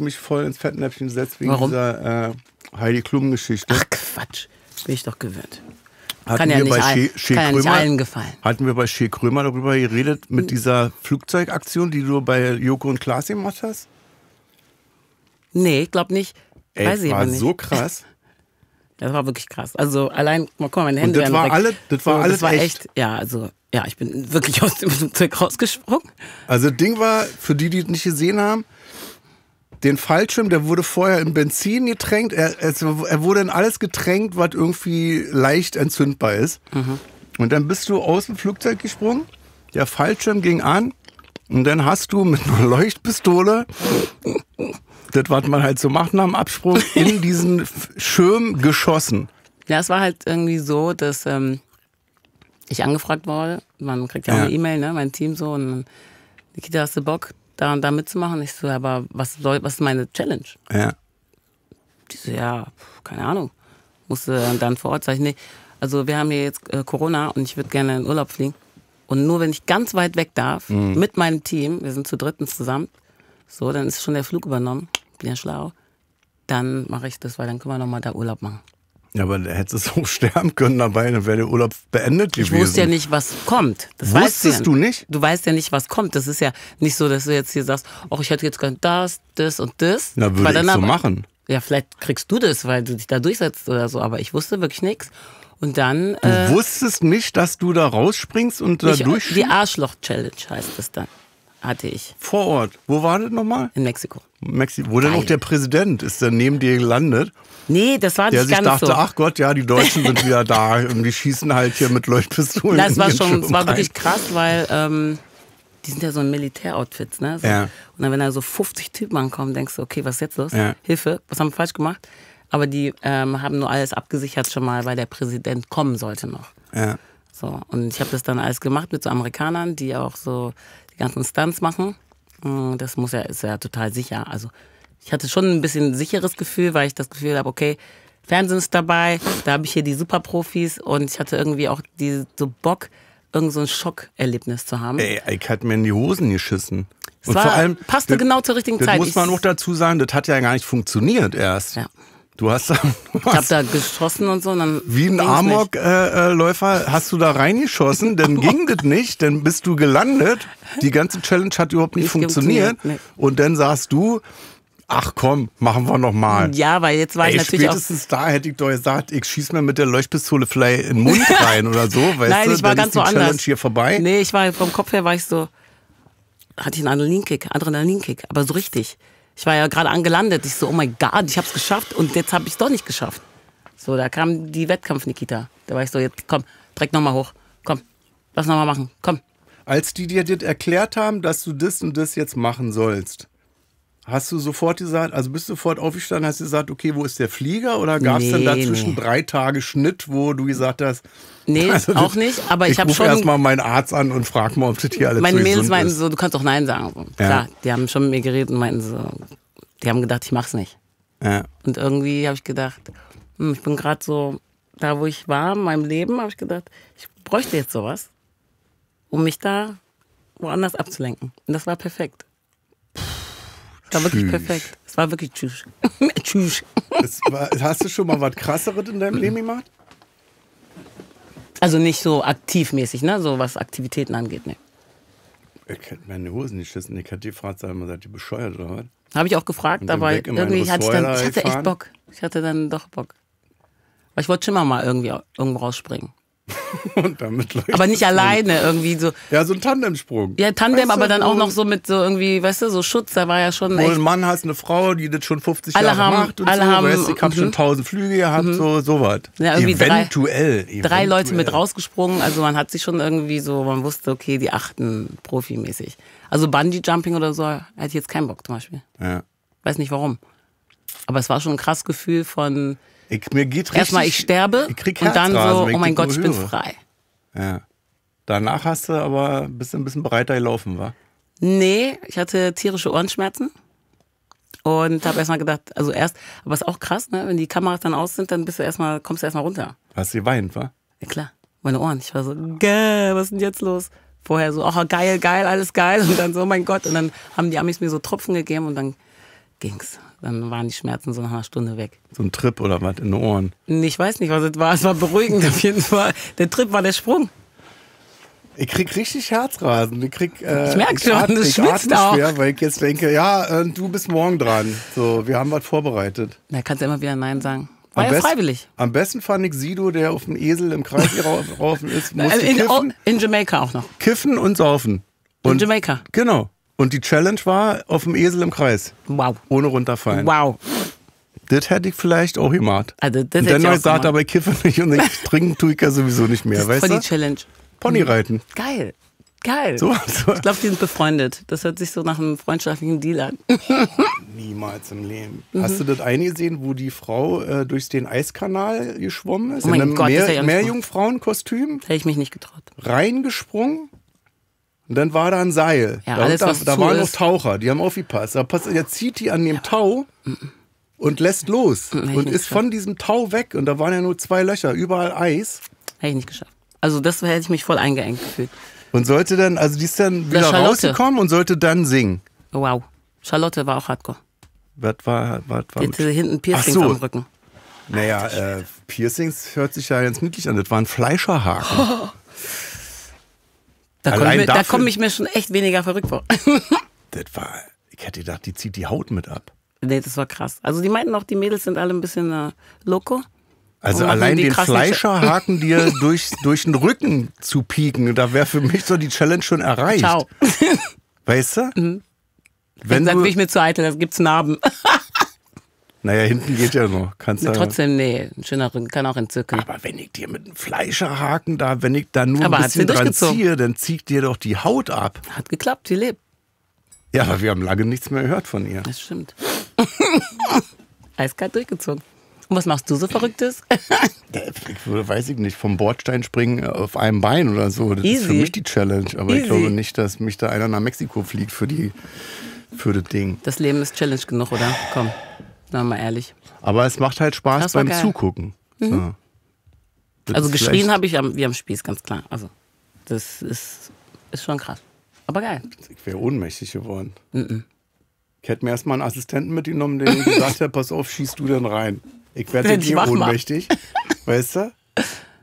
mich voll ins Fettnäpfchen gesetzt wegen dieser Heidi Klum-Geschichte. Ach Quatsch, bin ich doch gewöhnt. Kann ja nicht allen gefallen. Hatten wir bei Shea Krömer darüber geredet, mit dieser Flugzeugaktion, die du bei Joko und Klaas gemacht hast? Nee, ich glaube nicht. Ey, weiß ich aber nicht. So krass. Das war wirklich krass. Also allein, mal gucken, meine Hände. Und das war alles, das war echt. Ja, also ja, ich bin wirklich aus dem Flugzeug rausgesprungen. Also das Ding war, für die, die es nicht gesehen haben, den Fallschirm, der wurde vorher in Benzin getränkt. Er wurde in alles getränkt, was irgendwie leicht entzündbar ist. Mhm. Und dann bist du aus dem Flugzeug gesprungen, der Fallschirm ging an und dann hast du mit einer Leuchtpistole, das, was man halt so macht nach dem Absprung, in diesen Schirm geschossen. Ja, es war halt irgendwie so, dass ich angefragt wurde. Man kriegt ja auch eine E-Mail, ne? Mein Team so. Und Nikeata, hast du Bock, da und da mitzumachen? Ich so, aber was ist meine Challenge? Ja. Die so, ja, keine Ahnung. Musste dann vor Ort sagen, nee, also wir haben hier jetzt Corona und ich würde gerne in Urlaub fliegen. Und nur wenn ich ganz weit weg darf, mit meinem Team, wir sind zu drittens zusammen, so, dann ist schon der Flug übernommen, bin ja schlau, dann mache ich das, weil dann können wir nochmal da Urlaub machen. Ja, aber hättest du auch sterben können dabei, dann wäre der Urlaub beendet gewesen. Ich wusste ja nicht, was kommt. Das wusstest du nicht? Du weißt ja nicht, was kommt. Das ist ja nicht so, dass du jetzt hier sagst, oh, ich hätte jetzt gern das, das und das. Na, würde ich so machen. Ja, vielleicht kriegst du das, weil du dich da durchsetzt oder so, aber ich wusste wirklich nichts. Und dann... Du wusstest nicht, dass du da rausspringst und da durchspringst? Die Arschloch-Challenge heißt das dann. Hatte ich. Vor Ort. Wo war das nochmal? In Mexiko. Wo denn auch der Präsident ist dann neben dir gelandet? Nee, das war nicht ganz so. Der sich dachte, ach Gott, ja, die Deutschen sind wieder da und die schießen halt hier mit Leuchtpistolen. Das war schon, das war wirklich krass, weil die sind ja so in Militäroutfits, ne? So. Ja. Und dann, wenn da so 50 Typen ankommen, denkst du, okay, was ist jetzt los? Ja. Hilfe, was haben wir falsch gemacht? Aber die haben nur alles abgesichert schon mal, weil der Präsident kommen sollte noch. Ja. So, und ich habe das dann alles gemacht mit so Amerikanern, die auch so die ganzen Stunts machen. Das muss ja, ist ja total sicher. Also ich hatte schon ein bisschen ein sicheres Gefühl, weil ich das Gefühl habe, okay, Fernsehen ist dabei, da habe ich hier die Superprofis und ich hatte irgendwie auch die, so Bock, irgend so ein Schockerlebnis zu haben. Ey, ich hatte mir in die Hosen geschissen. Und vor allem passte genau zur richtigen Zeit. Das muss man auch dazu sagen, das hat ja gar nicht funktioniert erst. Ja. Du hast da... Ich hab da geschossen und so. Und dann wie ein Amokläufer hast du da reingeschossen, dann ging das nicht, dann bist du gelandet. Die ganze Challenge hat überhaupt nicht funktioniert. Nee. Und dann sagst du, ach komm, machen wir nochmal. Ja, weil jetzt war ich natürlich spätestens auch... da hätte ich doch gesagt, ich schieß mir mit der Leuchtpistole vielleicht in den Mund rein oder so. Weißt nein, ich war ganz woanders. Challenge anders. Hier vorbei. Nee, ich war vom Kopf her war ich so... Hatte ich einen Adrenalinkick, aber so richtig... Ich war ja gerade angelandet. Ich so, oh mein Gott, ich habe es geschafft. Und jetzt habe ich es doch nicht geschafft. So, da kam die Wettkampf-Nikeata. Da war ich so, jetzt komm, direkt nochmal hoch. Komm, lass nochmal machen. Komm. Als die dir das erklärt haben, dass du das und das jetzt machen sollst, hast du sofort gesagt, also bist du sofort aufgestanden, hast du gesagt, okay, wo ist der Flieger? Oder gab es dann dazwischen 3 Tage Schnitt, wo du gesagt hast, nee, also auch nicht, aber ich habe schon... Ich rufe erstmal meinen Arzt an und frage mal, ob das hier alles meine so Mädels gesund meinten ist. So, du kannst auch Nein sagen. Ja. Klar, die haben schon mit mir geredet und meinten so, die haben gedacht, ich mach's nicht. Ja. Und irgendwie habe ich gedacht, ich bin gerade so, da wo ich war in meinem Leben, habe ich gedacht, ich bräuchte jetzt sowas, um mich da woanders abzulenken. Und das war perfekt. Das war wirklich perfekt. Es war wirklich tschüss. Tschüss. Hast du schon mal was Krasseres in deinem Leben gemacht? Also nicht so aktivmäßig, ne? So was Aktivitäten angeht, ne? Ich hätte meine Hosen nicht geschissen. Ich hätte gefragt, seid ihr bescheuert oder was? Habe ich auch gefragt, aber irgendwie hatte ich dann, ich hatte echt Bock. Ich hatte dann doch Bock. Weil ich wollte schon mal irgendwie irgendwo rausspringen. Und damit aber nicht alleine irgendwie so. Ja, so ein Tandemsprung. Ja, Tandem, weißt aber du, dann auch noch so mit so irgendwie, weißt du, so Schutz, da war ja schon echt. Und ein Mann hast eine Frau, die das schon 50 Jahre macht und alle so, haben, weißt du, ich hab schon 1000 Flüge gehabt, so was. Ja, eventuell. 3 Leute mit rausgesprungen, also man hat sich schon irgendwie so, man wusste, okay, die achten profimäßig. Also Bungee-Jumping oder so, hätte ich jetzt keinen Bock zum Beispiel. Ja. Weiß nicht warum. Aber es war schon ein krasses Gefühl von... Mir geht richtig, erstmal, ich sterbe ich krieg und dann so, oh mein Gott, ich bin frei. Ja. Danach hast du aber bist ein bisschen breiter gelaufen, war? Nee, ich hatte tierische Ohrenschmerzen und habe erstmal gedacht, also aber ist auch krass, ne? Wenn die Kameras dann aus sind, dann bist du kommst du erstmal runter. Hast du geweint, war? Ja klar, meine Ohren. Ich war so, was ist denn jetzt los? vorher so, oh geil, geil, alles geil und dann so, mein Gott. Und dann haben die Amis mir so Tropfen gegeben und dann ging's. Dann waren die Schmerzen so nach einer Stunde weg. So ein Trip oder was in den Ohren? Ich weiß nicht, was es war. Es war beruhigend auf jeden Fall. Der Trip war der Sprung. Ich krieg richtig Herzrasen. Ich merke schon, das schwitzt auch. Weil ich jetzt denke, ja, du bist morgen dran. So, wir haben was vorbereitet. Da kannst du immer wieder Nein sagen. War am ja freiwillig. Am besten fand ich Sido, der auf dem Esel im Kreis gelaufen ist. Musste kiffen, in Jamaica auch noch. Kiffen und saufen. Und in Jamaica. Genau. Und die Challenge war auf dem Esel im Kreis. Wow. Ohne runterfallen. Wow. Das hätte ich vielleicht auch gemacht. Also, das hätte ich auch gesagt, aber ich kiffe nicht und ich trinken tue ich ja sowieso nicht mehr. Das ist voll die Challenge. Pony reiten. Geil. Geil. So. Ich glaube, die sind befreundet. Das hört sich so nach einem freundschaftlichen Deal an. Niemals im Leben. Mhm. Hast du das eingesehen, wo die Frau durch den Eiskanal geschwommen ist? Oh mein Gott, das ist ja Meerjungfrauenkostüm? Hätte ich mich nicht getraut. Reingesprungen. Und dann war da ein Seil. Ja, da waren noch Taucher, die haben aufgepasst. Jetzt zieht die an dem Tau und lässt los. Und ist von diesem Tau weg. Und da waren ja nur 2 Löcher, überall Eis. Hätte ich nicht geschafft. Also das hätte ich mich voll eingeengt gefühlt. Und sollte dann, also die ist dann wieder rausgekommen und sollte dann singen. Wow. Charlotte war auch hardcore. Was war die hatte hinten Piercings am Rücken. Naja, Piercings hört sich ja ganz niedlich an. Das waren Fleischerhaken. Oh. Da komme ich mir schon echt weniger verrückt vor. Das war, ich hätte gedacht, die zieht die Haut mit ab. Nee, das war krass. Also die meinten auch, die Mädels sind alle ein bisschen loco. Also allein den Fleischerhaken dir durch den Rücken zu pieken, da wäre für mich so die Challenge schon erreicht. Ciao. Weißt du? Mhm. Wenn du bin ich mir zu eitel, da gibt's Narben. Naja, hinten geht ja noch. Kannst ja trotzdem, nee, ein schöner Rücken kann auch entzücken. Aber wenn ich dir mit einem Fleischerhaken da, wenn ich da nur ein bisschen dran ziehe, dann zieht dir doch die Haut ab. Hat geklappt, die lebt. Ja, aber wir haben lange nichts mehr gehört von ihr. Das stimmt. Eiskalt durchgezogen. Und was machst du so Verrücktes? Weiß ich nicht, vom Bordstein springen auf einem Bein oder so. Das ist für mich die Challenge. Aber ich glaube nicht, dass mich da einer nach Mexiko fliegt für das Ding. Das Leben ist Challenge genug, oder? Komm, na mal ehrlich. Aber es macht halt Spaß beim Zugucken. Mhm. So. Also geschrien habe ich wie am Spieß, ganz klar. Also das ist schon krass. Aber geil. Ich wäre ohnmächtig geworden. Mhm. Ich hätte mir erstmal einen Assistenten mitgenommen, der gesagt hat, pass auf, schießt du denn rein. Ich werde jetzt hier ohnmächtig, weißt du?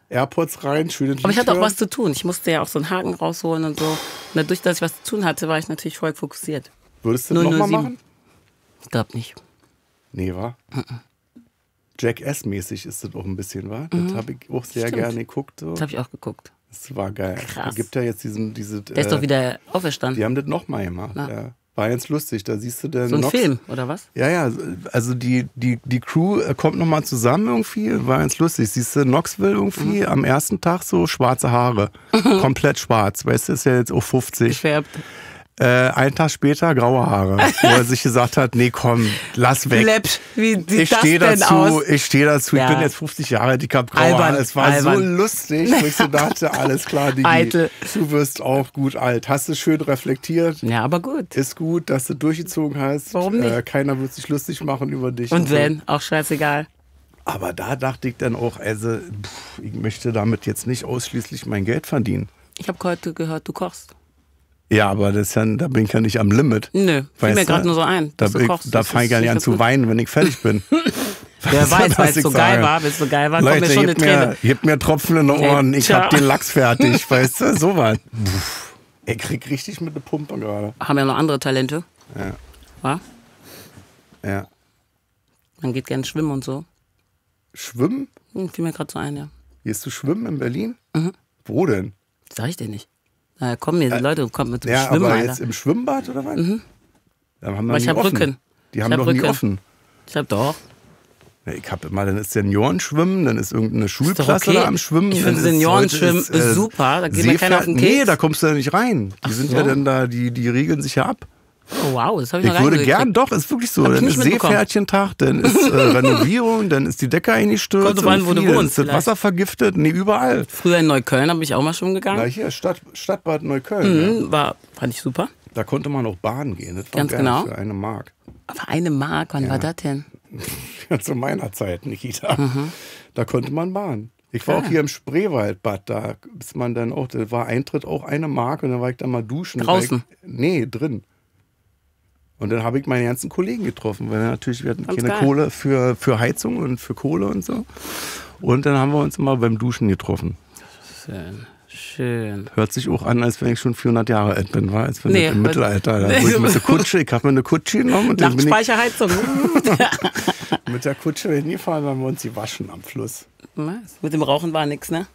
AirPods rein, schöne Tür. Aber ich hatte auch was zu tun. Ich musste ja auch so einen Haken rausholen und so. Und dadurch, dass ich was zu tun hatte, war ich natürlich voll fokussiert. Würdest du das nochmal machen? Ich glaube nicht. Nee, wa? Jackass-mäßig ist das auch ein bisschen, wa? Das habe ich auch sehr gerne geguckt. So. Das habe ich auch geguckt. Das war geil. Krass. Da gibt ja jetzt der ist doch wieder auferstanden. Die haben das nochmal gemacht, ja. War ganz lustig, da siehst du dann so ein Film, oder was? Ja, ja, also die Crew kommt nochmal zusammen irgendwie, war ganz lustig. Siehst du Knoxville irgendwie am ersten Tag so schwarze Haare, komplett schwarz, weißt du, ist ja jetzt auch 50. Gefärbt. Einen Tag später graue Haare, wo er sich gesagt hat, nee komm, lass weg. Ich stehe dazu, ja. Ich bin jetzt 50 Jahre alt, ich habe graue Haare. Es war so lustig, wo ich so dachte, alles klar, Digi, du wirst auch gut alt. Hast du schön reflektiert. Ja, aber gut. Ist gut, dass du durchgezogen hast. Warum nicht? Keiner wird sich lustig machen über dich. Und wenn, auch scheißegal. Aber da dachte ich dann auch, also ich möchte damit jetzt nicht ausschließlich mein Geld verdienen. Ich habe heute gehört, du kochst. Ja, aber das ist ja, da bin ich ja nicht am Limit. Nö, fiel mir gerade nur so ein. Da fange ich ja nicht an zu weinen, wenn ich fertig bin. Wer weiß, weil es so geil war, wenn es so geil war, kommt mir schon eine Träne. Gebt mir Tropfen in die Ohren, ich hab den Lachs fertig, weißt du, so was. Ich krieg richtig mit der Pumpe gerade. Haben ja noch andere Talente. Ja. War? Ja. Man geht gerne schwimmen und so. Schwimmen? Fiel mir gerade so ein, ja. Gehst du schwimmen in Berlin? Mhm. Wo denn? Das sag ich dir nicht. Na komm, die Leute kommen mit dem Schwimmen, aber jetzt im Schwimmbad oder was? Mhm. Aber ich hab Rücken. Die haben doch nie offen. Ich hab doch. Ich hab immer, dann ist Seniorenschwimmen, dann ist irgendeine Schulklasse da am Schwimmen. Ich finde Seniorenschwimmen ist super, da geht mir keiner auf den Keks. Nee, da kommst du ja nicht rein. Die sind ja dann da, die regeln sich ja ab. Oh, wow, das habe ich noch gar nicht. Ich würde gern, doch, ist wirklich so. Dann ist Seepferdchentag, dann ist Renovierung, dann ist die Decke eingestürzt. Kommt drauf an, wo du wohnst. Ist das Wasser vergiftet? Nee, überall. Früher in Neukölln habe ich auch mal schon gegangen. Na hier, Stadtbad Neukölln. Mhm, ja. Fand ich super. Da konnte man auch baden gehen. Das ganz genau. Für 1 Mark. Aber 1 Mark, wann war das denn? Ja, zu meiner Zeit, Nikita. Mhm. Da konnte man baden. Ich war auch hier im Spreewaldbad, da ist man dann auch, da war Eintritt auch eine Mark und dann war ich da mal duschen. Draußen? Nee, drin. Und dann habe ich meine ganzen Kollegen getroffen, weil natürlich wir hatten keine Kohle für Heizung und für Kohle und so. Und dann haben wir uns immer beim Duschen getroffen. Schön. Schön. Hört sich auch an, als wenn ich schon 400 Jahre alt bin, war als wenn ich im Mittelalter. Da ich mit der Kutsche, ich habe mir eine Kutsche genommen und dann bin ich mit der Kutsche hingefahren, haben wir uns gewaschen am Fluss. Was? Mit dem Rauchen war nichts, ne?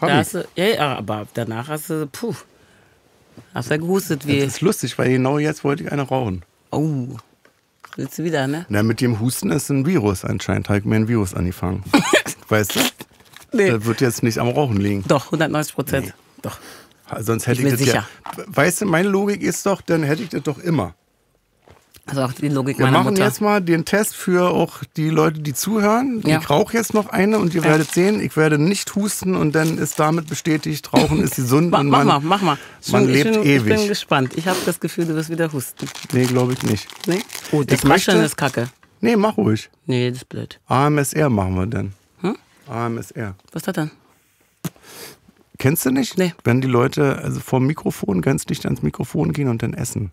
Da hast du, ja, aber danach hast du, puh, hast du gehustet wie. Das ist lustig, weil genau jetzt wollte ich eine rauchen. Oh, willst du wieder, ne? Na, mit dem Husten ist ein Virus anscheinend, habe ich mir ein Virus angefangen. Weißt du? Nee. Das wird jetzt nicht am Rauchen liegen. Doch, 190%. Nee. Doch. Sonst hätte ich das sicher. Ja, weißt du, meine Logik ist doch, dann hätte ich das doch immer. Also auch die Logik meiner Mutter. Wir machen jetzt mal den Test für auch die Leute, die zuhören. Ja. Ich rauche jetzt noch eine und ihr werdet sehen, ich werde nicht husten und dann ist damit bestätigt, Rauchen ist gesund. Und mach mal. Man lebt ewig. Ich bin gespannt. Ich habe das Gefühl, du wirst wieder husten. Nee, glaube ich nicht. Nee? Oh, das Rascheln ist kacke. Nee, mach ruhig. Nee, das ist blöd. AMSR machen wir dann. AMSR. Was ist das denn? Kennst du nicht? Nee. Wenn die Leute also vor dem Mikrofon ganz dicht ans Mikrofon gehen und dann essen.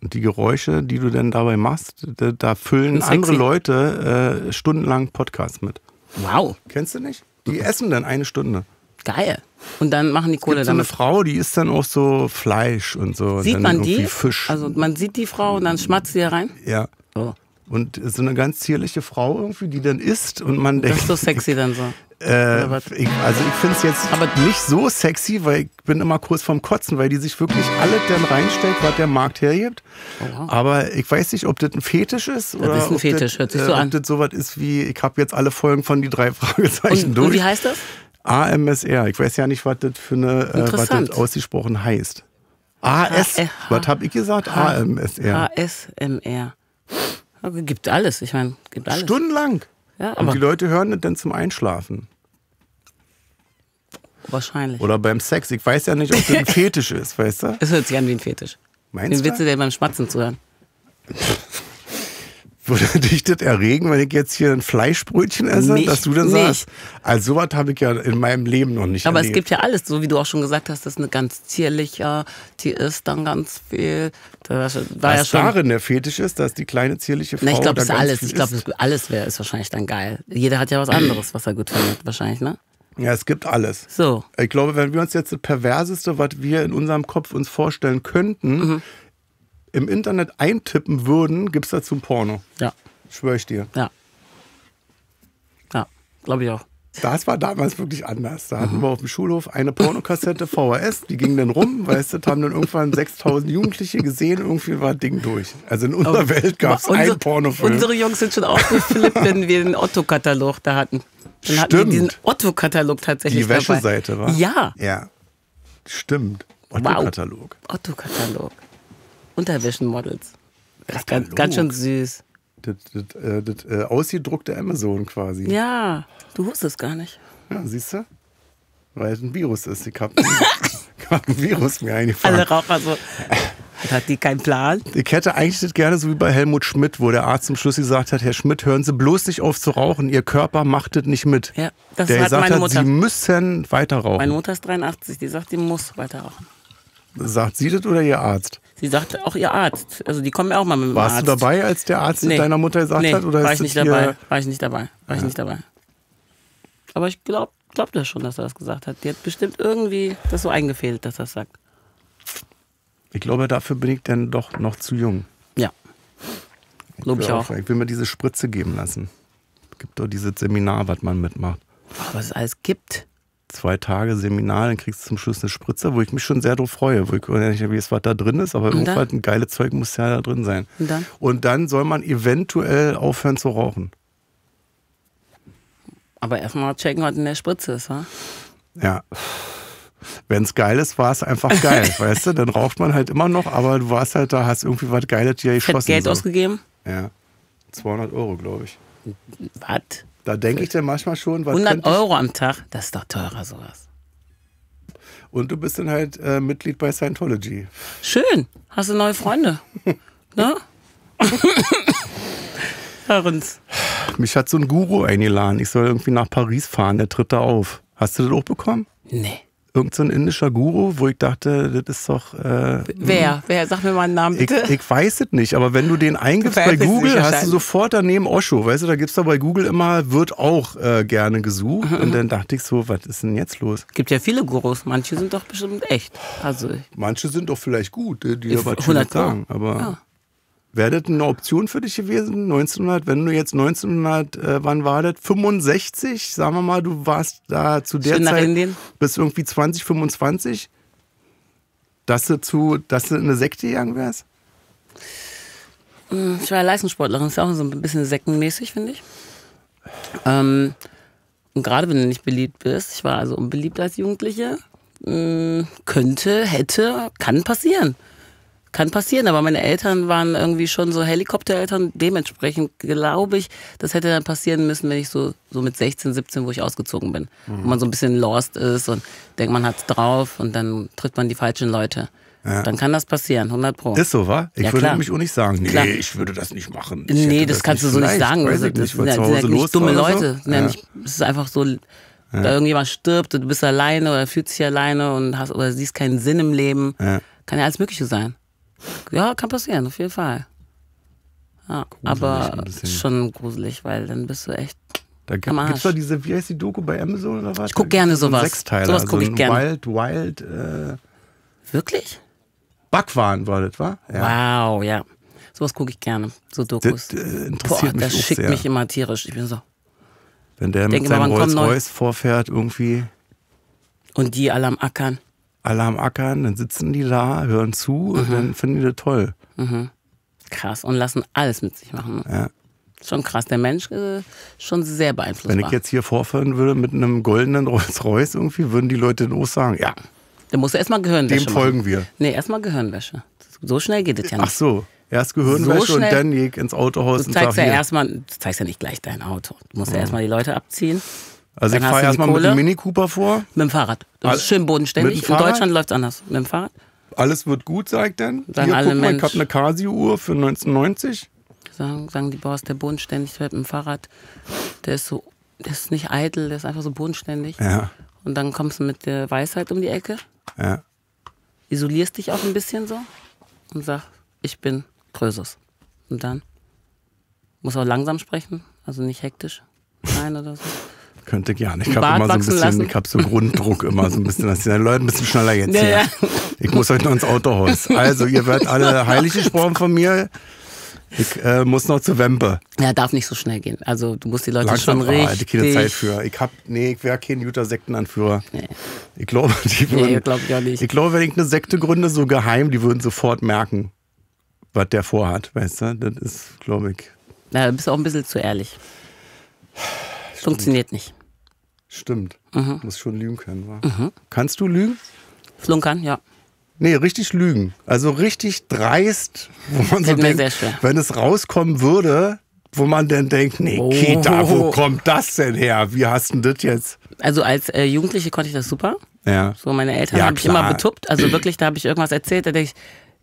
Und die Geräusche, die du dann dabei machst, da füllen andere Leute stundenlang Podcasts mit. Wow. Kennst du nicht? Die essen dann eine Stunde. Geil. Und dann machen die Kohle damit. So eine Frau, die isst dann auch so Fleisch und so. Sieht und dann man die? Fisch. Also man sieht die Frau und dann schmatzt sie da rein? Ja. Oh. Und so eine ganz zierliche Frau irgendwie, die dann isst und man denkt... Das ist so sexy dann so. Ich finde es jetzt aber nicht so sexy, weil ich bin immer kurz vorm Kotzen, weil die sich wirklich alle dann reinsteckt, was der Markt hergibt. Oha. Aber ich weiß nicht, ob das ein Fetisch ist. Oder das ist ein Fetisch, hört sich so an. Ob das sowas ist wie, ich habe jetzt alle Folgen von die 3 Fragezeichen durch. Und wie heißt das? AMSR. Ich weiß ja nicht, was das für eine, was das ausgesprochen heißt. AS. Was habe ich gesagt? AMSR. ASMR. Gibt alles, ich meine, gibt alles. Stundenlang. Ja, aber und die Leute hören das dann zum Einschlafen. Wahrscheinlich. Oder beim Sex. Ich weiß ja nicht, ob das ein Fetisch ist, weißt du? Es hört sich an wie ein Fetisch. Meinst du? Den Witze, der beim Schmatzen zuhören. Würde dich das erregen, wenn ich jetzt hier ein Fleischbrötchen esse, dass du dann sagst, also sowas habe ich ja in meinem Leben noch nicht erlebt. Aber es gibt ja alles, so wie du auch schon gesagt hast, das ist eine ganz zierliche, die isst dann ganz viel. Das war was ja darin der Fetisch ist, dass die kleine zierliche Frau. Na, ich glaube, es ist alles. Ich glaube, alles ist wahrscheinlich dann geil. Jeder hat ja was anderes, was er gut findet, wahrscheinlich, ne? Ja, es gibt alles. So. Ich glaube, wenn wir uns jetzt das Perverseste, was wir in unserem Kopf uns vorstellen könnten, im Internet eintippen würden, gibt es dazu ein Porno. Ja. Schwöre ich dir. Ja. Ja, glaube ich auch. Das war damals wirklich anders. Da hatten wir auf dem Schulhof eine Pornokassette VHS, die ging dann rum, weißt du, haben dann irgendwann 6000 Jugendliche gesehen, irgendwie war das Ding durch. Also in unserer Welt gab es einen Pornofilm. Unsere Jungs sind schon aufgeflippt, wenn wir den Otto-Katalog da hatten. Dann hatten wir diesen Otto-Katalog tatsächlich dabei. Die Wäscheseite war? Ja. Ja. Stimmt. Otto-Katalog. Wow. Otto-Katalog. Unterwäschenmodels. Ganz schön süß. Das ausgedruckte Amazon quasi. Ja, du hustest gar nicht. Ja, siehst du? Weil es ein Virus ist. Ich habe ein Virus mir eingefangen. Alle Raucher so. Hat die keinen Plan? Ich hätte eigentlich das gerne so wie bei Helmut Schmidt, wo der Arzt zum Schluss gesagt hat, Herr Schmidt, hören Sie bloß nicht auf zu rauchen, Ihr Körper macht das nicht mit. Ja, das hat meine Mutter. Sie müssen weiter rauchen. Meine Mutter ist 83, die sagt, die muss weiter rauchen. Sagt sie das oder ihr Arzt? Sie sagt auch ihr Arzt. Also die kommen ja auch mal mit dem Arzt. Warst du dabei, als der Arzt deiner Mutter gesagt hat? Oder war ich nicht dabei. War ich nicht dabei. Aber ich glaub das schon, dass er das gesagt hat. Die hat bestimmt irgendwie das so eingefädelt, dass er das sagt. Ich glaube, dafür bin ich dann doch noch zu jung. Ja. Glaube ich auch. Ich will mir diese Spritze geben lassen. Es gibt doch dieses Seminar, was man mitmacht. Oh, was es alles gibt. 2 Tage Seminar, dann kriegst du zum Schluss eine Spritze, wo ich mich schon sehr drauf freue, wo ich nicht weiß, was da drin ist, aber irgendwann ein geiles Zeug muss ja da drin sein. Und dann soll man eventuell aufhören zu rauchen. Aber erstmal checken, was in der Spritze ist, wa? Ja. Wenn es geil ist, war es einfach geil, weißt du? Dann raucht man halt immer noch, aber du warst halt da, hast irgendwie was Geiles hier geschossen. Hat Geld ausgegeben? Ja. 200 €, glaube ich. Was? Da denke ich dann manchmal schon, was 100 € am Tag, das ist doch teurer sowas. Und du bist dann halt Mitglied bei Scientology. Schön, hast du neue Freunde. Ne? Hör uns. mich hat so ein Guru eingeladen. Ich soll irgendwie nach Paris fahren, der tritt da auf. Hast du das auch bekommen? Nee. Irgend so ein indischer Guru, wo ich dachte, das ist doch... Wer? Sag mir mal einen Namen, bitte. Ich weiß es nicht, aber wenn du den eingibst bei Google, hast du sofort daneben Osho. Weißt du, da gibst du bei Google immer, wird auch gerne gesucht. Mhm. Und dann dachte ich so, was ist denn jetzt los? Gibt ja viele Gurus, manche sind doch bestimmt echt. Also, manche sind doch vielleicht gut, die aber schon sagen. Aber ja. Wäre das eine Option für dich gewesen, 1900, wenn du jetzt 1965, sagen wir mal, du warst da zu der Zeit, bis irgendwie 20, 25, dass du in eine Sekte gegangen wärst? Ich war ja Leistungssportlerin, ist ja auch so ein bisschen sektenmäßig, finde ich. Und gerade wenn du nicht beliebt bist, ich war also unbeliebt als Jugendliche, könnte, hätte, kann passieren. Kann passieren, aber meine Eltern waren irgendwie schon so Helikoptereltern. Dementsprechend glaube ich, das hätte dann passieren müssen, wenn ich so mit 16, 17, wo ich ausgezogen bin. Mhm. Wo man so ein bisschen lost ist und denkt, man hat's drauf und dann tritt man die falschen Leute. Ja. Dann kann das passieren, 100%. Ist so, wa? Ich würde mich auch nicht sagen, nee, klar, ich würde das nicht machen. Ich das kannst du so nicht sagen. Also, das sind ja nicht dumme Leute. So? Ja. Ja, es ist einfach so, da irgendjemand stirbt und du bist alleine oder fühlst dich alleine und hast oder siehst keinen Sinn im Leben. Ja. Kann ja alles Mögliche sein. Ja, kann passieren, auf jeden Fall. Ja, aber schon gruselig, weil dann bist du echt am Arsch. Gibt's da diese, wie heißt die Doku bei Amazon oder was? Ich gucke gerne sowas. Sechsteiler, sowas gucke ich gerne. Wild, wirklich? Bakwan war das, wa? Ja. Wow, ja. Sowas gucke ich gerne, so Dokus. Das interessiert mich sehr. Das schickt mich immer tierisch. Ich bin so... Wenn der mit seinem Rolls-Royce vorfährt irgendwie... Und die alle am Ackern. Alle am Ackern, dann sitzen die da, hören zu und dann finden die das toll. Mhm. Krass, und lassen alles mit sich machen. Ja. Schon krass, der Mensch ist schon sehr beeinflussbar. Wenn ich jetzt hier vorfahren würde mit einem goldenen Rolls-Royce irgendwie, würden die Leute in O sagen, ja. Dann musst du erstmal Gehirnwäsche machen. Dem folgen wir. Nee, erstmal Gehirnwäsche. So schnell geht es ja nicht. Ach so, erst Gehirnwäsche so und dann geh ich ins Autohaus und sag hier. Du zeigst ja nicht gleich dein Auto. Du musst ja erstmal die Leute abziehen. Also ich fahre erstmal mit dem Mini Cooper vor. Mit dem Fahrrad. Das ist schön bodenständig. In Deutschland läuft es anders. Mit dem Fahrrad. Alles wird gut, sag ich dann. Hier, guck mal, ich habe eine Casio-Uhr für 1990. Sagen die Boss, der bodenständig fährt mit dem Fahrrad. Der ist so, der ist nicht eitel, der ist einfach so bodenständig. Ja. Und dann kommst du mit der Weisheit um die Ecke. Ja. Isolierst dich auch ein bisschen so. Und sagst, ich bin Krösus. Und dann musst du auch langsam sprechen. Also nicht hektisch. Nein oder so. Könnte ich ja nicht. Ich habe immer so ein bisschen, ich habe so Grunddruck immer so ein bisschen, dass die Leute ein bisschen schneller jetzt hier. Ja. Ich muss heute noch ins Autohaus. Also, ihr werdet alle heilig gesprochen von mir. Ich muss noch zu Wempe. Ja, darf nicht so schnell gehen. Also, du musst die Leute langsam schon richtig... Ich keine Zeit für. Ich wäre kein guter Sektenanführer. Nee. Ich glaube, die würden... Nee, glaub ich auch nicht. Ich glaube, wenn ich eine Sekte gründe, so geheim, die würden sofort merken, was der vorhat, weißt du? Das ist, glaube ich... Na, du bist auch ein bisschen zu ehrlich. Funktioniert nicht. Stimmt. Mhm. Muss schon lügen können, wa? Mhm. Kannst du lügen? Flunkern, ja. Nee, richtig lügen. Also richtig dreist, wo man so denkt, wenn es rauskommen würde, wo man dann denkt, nee, Kita, wo kommt das denn her? Wie hast du das jetzt? Also als Jugendliche konnte ich das super. Ja. So meine Eltern haben mich immer betuppt. Also wirklich, da habe ich irgendwas erzählt, da denke ich,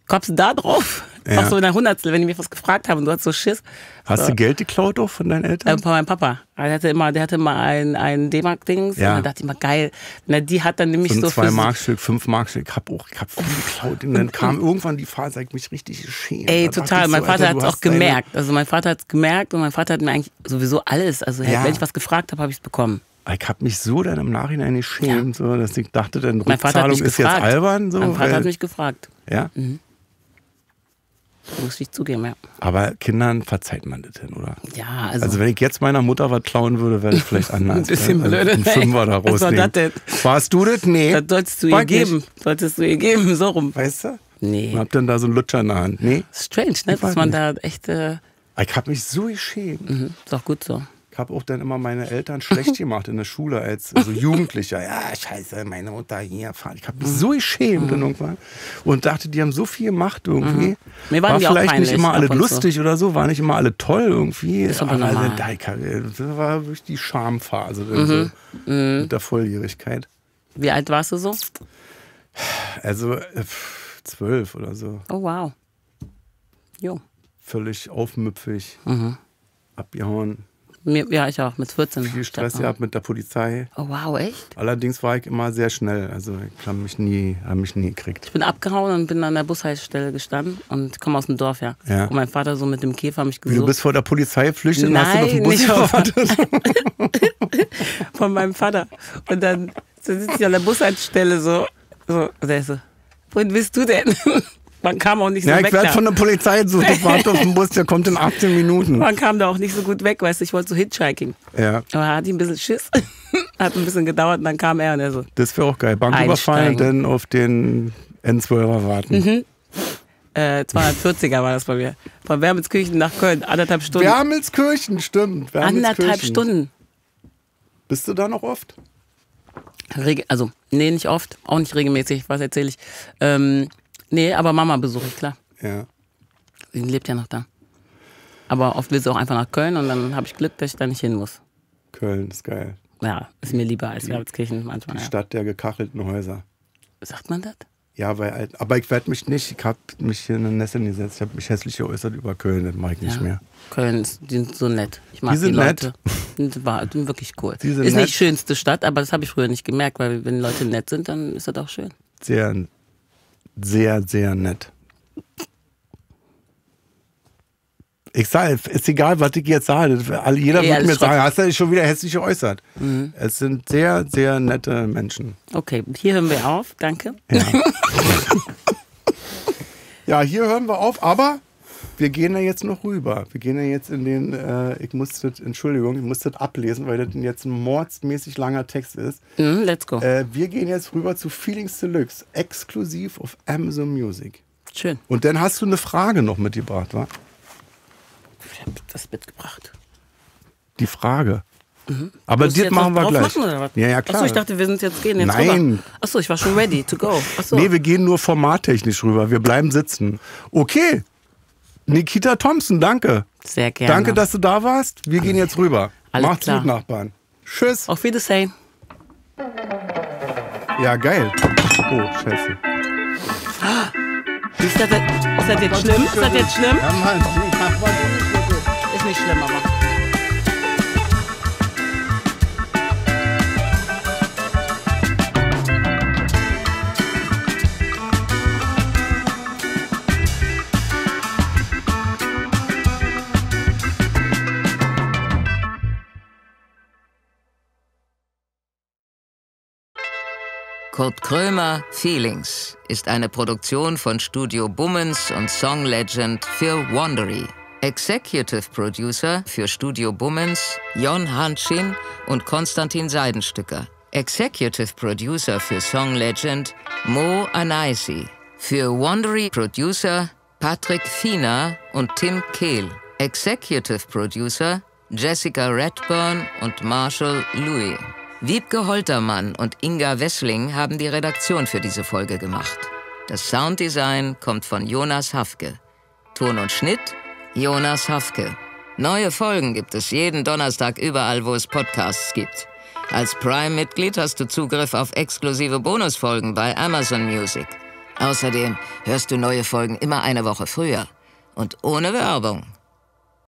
kommst du da drauf? Ja. Auch so in der Hundertstel, wenn die mich was gefragt haben und du hast so Schiss. Hast du Geld geklaut auch von deinen Eltern? Von meinem Papa. Der hatte immer ein D-Mark-Dings. Ja. Und dann dachte ich immer, geil, wenn er die hat, dann nehme ich so viel. 2-Mark-Stück, 5-Mark-Stück, ich hab viel geklaut. Und dann kam irgendwann die Phase, ich mich richtig geschehen. Ey, total. Mein Vater hat es auch gemerkt. Also mein Vater hat es gemerkt und mein Vater hat mir eigentlich sowieso alles. Also wenn ich was gefragt habe, habe ich es bekommen. Ich habe mich so dann im Nachhinein geschämt, so, dass ich dachte, dann Rückzahlung ist jetzt albern. So, mein Vater hat mich gefragt. Ja? Mhm. Muss ich zugeben, ja. Aber Kindern verzeiht man das denn, oder? Ja, also wenn ich jetzt meiner Mutter was klauen würde, wäre das vielleicht anders. Ein bisschen blöd. Ein Fünfer da rausnehmen. Was war das denn? Warst du das? Nee. Das solltest du ihr geben. Solltest du ihr geben, so rum. Weißt du? Nee. Hab dann da so einen Lutscher in der Hand. Nee. Strange, ne? Dass man da echt... Ich hab mich so geschämt. Mhm. Ist auch gut so. Ich habe auch dann immer meine Eltern schlecht gemacht in der Schule als Jugendlicher. Ja, scheiße, meine Mutter hier. Ich habe mich so geschämt irgendwann und dachte, die haben so viel gemacht irgendwie. Mhm. Mir waren die vielleicht auch peinlich, nicht immer alle lustig oder so, waren nicht immer alle toll irgendwie. Das aber das war wirklich die Schamphase so, mit der Volljährigkeit. Wie alt warst du so? Also 12 oder so. Oh wow. Jo. Völlig aufmüpfig, abgehauen. Ja, ich auch. Mit 14. Viel Stress gehabt mit der Polizei. Oh wow, echt? Allerdings war ich immer sehr schnell. Also ich habe mich nie gekriegt. Ich bin abgehauen und bin an der Bushaltestelle gestanden und komme aus dem Dorf, ja. Und mein Vater so mit dem Käfer mich gesucht. Wie, du bist vor der Polizei flüchtet und hast du auf den Bus gewartet? Von meinem Vater. Und dann sitze ich an der Bushaltestelle so. Und er ist so, wohin bist du denn? Man kam auch nicht so weg. Ja, ich werde von der Polizei gesucht. Ich warte auf den Bus, der kommt in 18 Minuten. Man kam da auch nicht so gut weg, weißt du. Ich wollte so Hitchhiking. Ja. Aber hat ihn ein bisschen Schiss. Hat ein bisschen gedauert und dann kam er und er so. Das wäre auch geil. Banküberfall, dann auf den N12er warten. Mhm. 240er war das bei mir. Von Wermelskirchen nach Köln, 1,5 Stunden. Wermelskirchen, stimmt. Wermelskirchen. 1,5 Stunden. Bist du da noch oft? Also, nee, nicht oft. Auch nicht regelmäßig. Was erzähle ich? Nee, aber Mama besuche ich, klar. Ja. Sie lebt ja noch da. Aber oft will sie auch einfach nach Köln und dann habe ich Glück, dass ich da nicht hin muss. Köln ist geil. Ja, ist mir lieber als Wermelskirchen manchmal. Die Stadt der gekachelten Häuser. Sagt man das? Ja, weil, aber ich werde mich nicht, ich habe mich hier in den Nesseln gesetzt, ich habe mich hässlich geäußert über Köln, das mag ich nicht mehr. Köln, die sind so nett. Ich mag die Leute. Die sind wirklich cool. Ist nicht die schönste Stadt, aber das habe ich früher nicht gemerkt, weil wenn Leute nett sind, dann ist das auch schön. Sehr nett. Sehr, sehr nett. Ich sage, ist egal, was ich jetzt sage. Jeder wird mir sagen, hast du dich schon wieder hässlich geäußert. Mhm. Es sind sehr, sehr nette Menschen. Okay, hier hören wir auf, danke. Ja, ja, hier hören wir auf, aber wir gehen da jetzt noch rüber. Wir gehen da jetzt in den, ich muss das ablesen, weil das jetzt ein mordsmäßig langer Text ist. Mm, let's go. Wir gehen jetzt rüber zu Feelings Deluxe, exklusiv auf Amazon Music. Schön. Und dann hast du eine Frage noch mitgebracht, wa? Ich habe das mitgebracht. Die Frage. Mhm. Aber das machen wir gleich. Machen, oder was? Ja, ja, klar. Achso, ich dachte, wir sind jetzt gehen. Nein. Achso, ich war schon ready to go. Achso. Nee, wir gehen nur formattechnisch rüber. Wir bleiben sitzen. Okay. Nikeata Thompson, danke. Sehr gerne. Danke, dass du da warst. Wir gehen jetzt rüber. Alles Macht's klar. Gut, Nachbarn. Tschüss. Auf Wiedersehen. Ja, geil. Oh, scheiße. Ist das jetzt schlimm? Ist das jetzt schlimm? Ist nicht schlimm, aber... Kurt Krömer, Feelings ist eine Produktion von Studio Bummens und Song Legend für Wondery. Executive Producer für Studio Bummens Jon Hanschin und Konstantin Seidenstücker. Executive Producer für Song Legend Mo Anaisi. Für Wondery Producer Patrick Fiener und Tim Kehl. Executive Producer Jessica Redburn und Marshall Louis. Wiebke Holtermann und Inga Wessling haben die Redaktion für diese Folge gemacht. Das Sounddesign kommt von Jonas Hafke. Ton und Schnitt Jonas Hafke. Neue Folgen gibt es jeden Donnerstag überall, wo es Podcasts gibt. Als Prime-Mitglied hast du Zugriff auf exklusive Bonusfolgen bei Amazon Music. Außerdem hörst du neue Folgen immer eine Woche früher und ohne Werbung.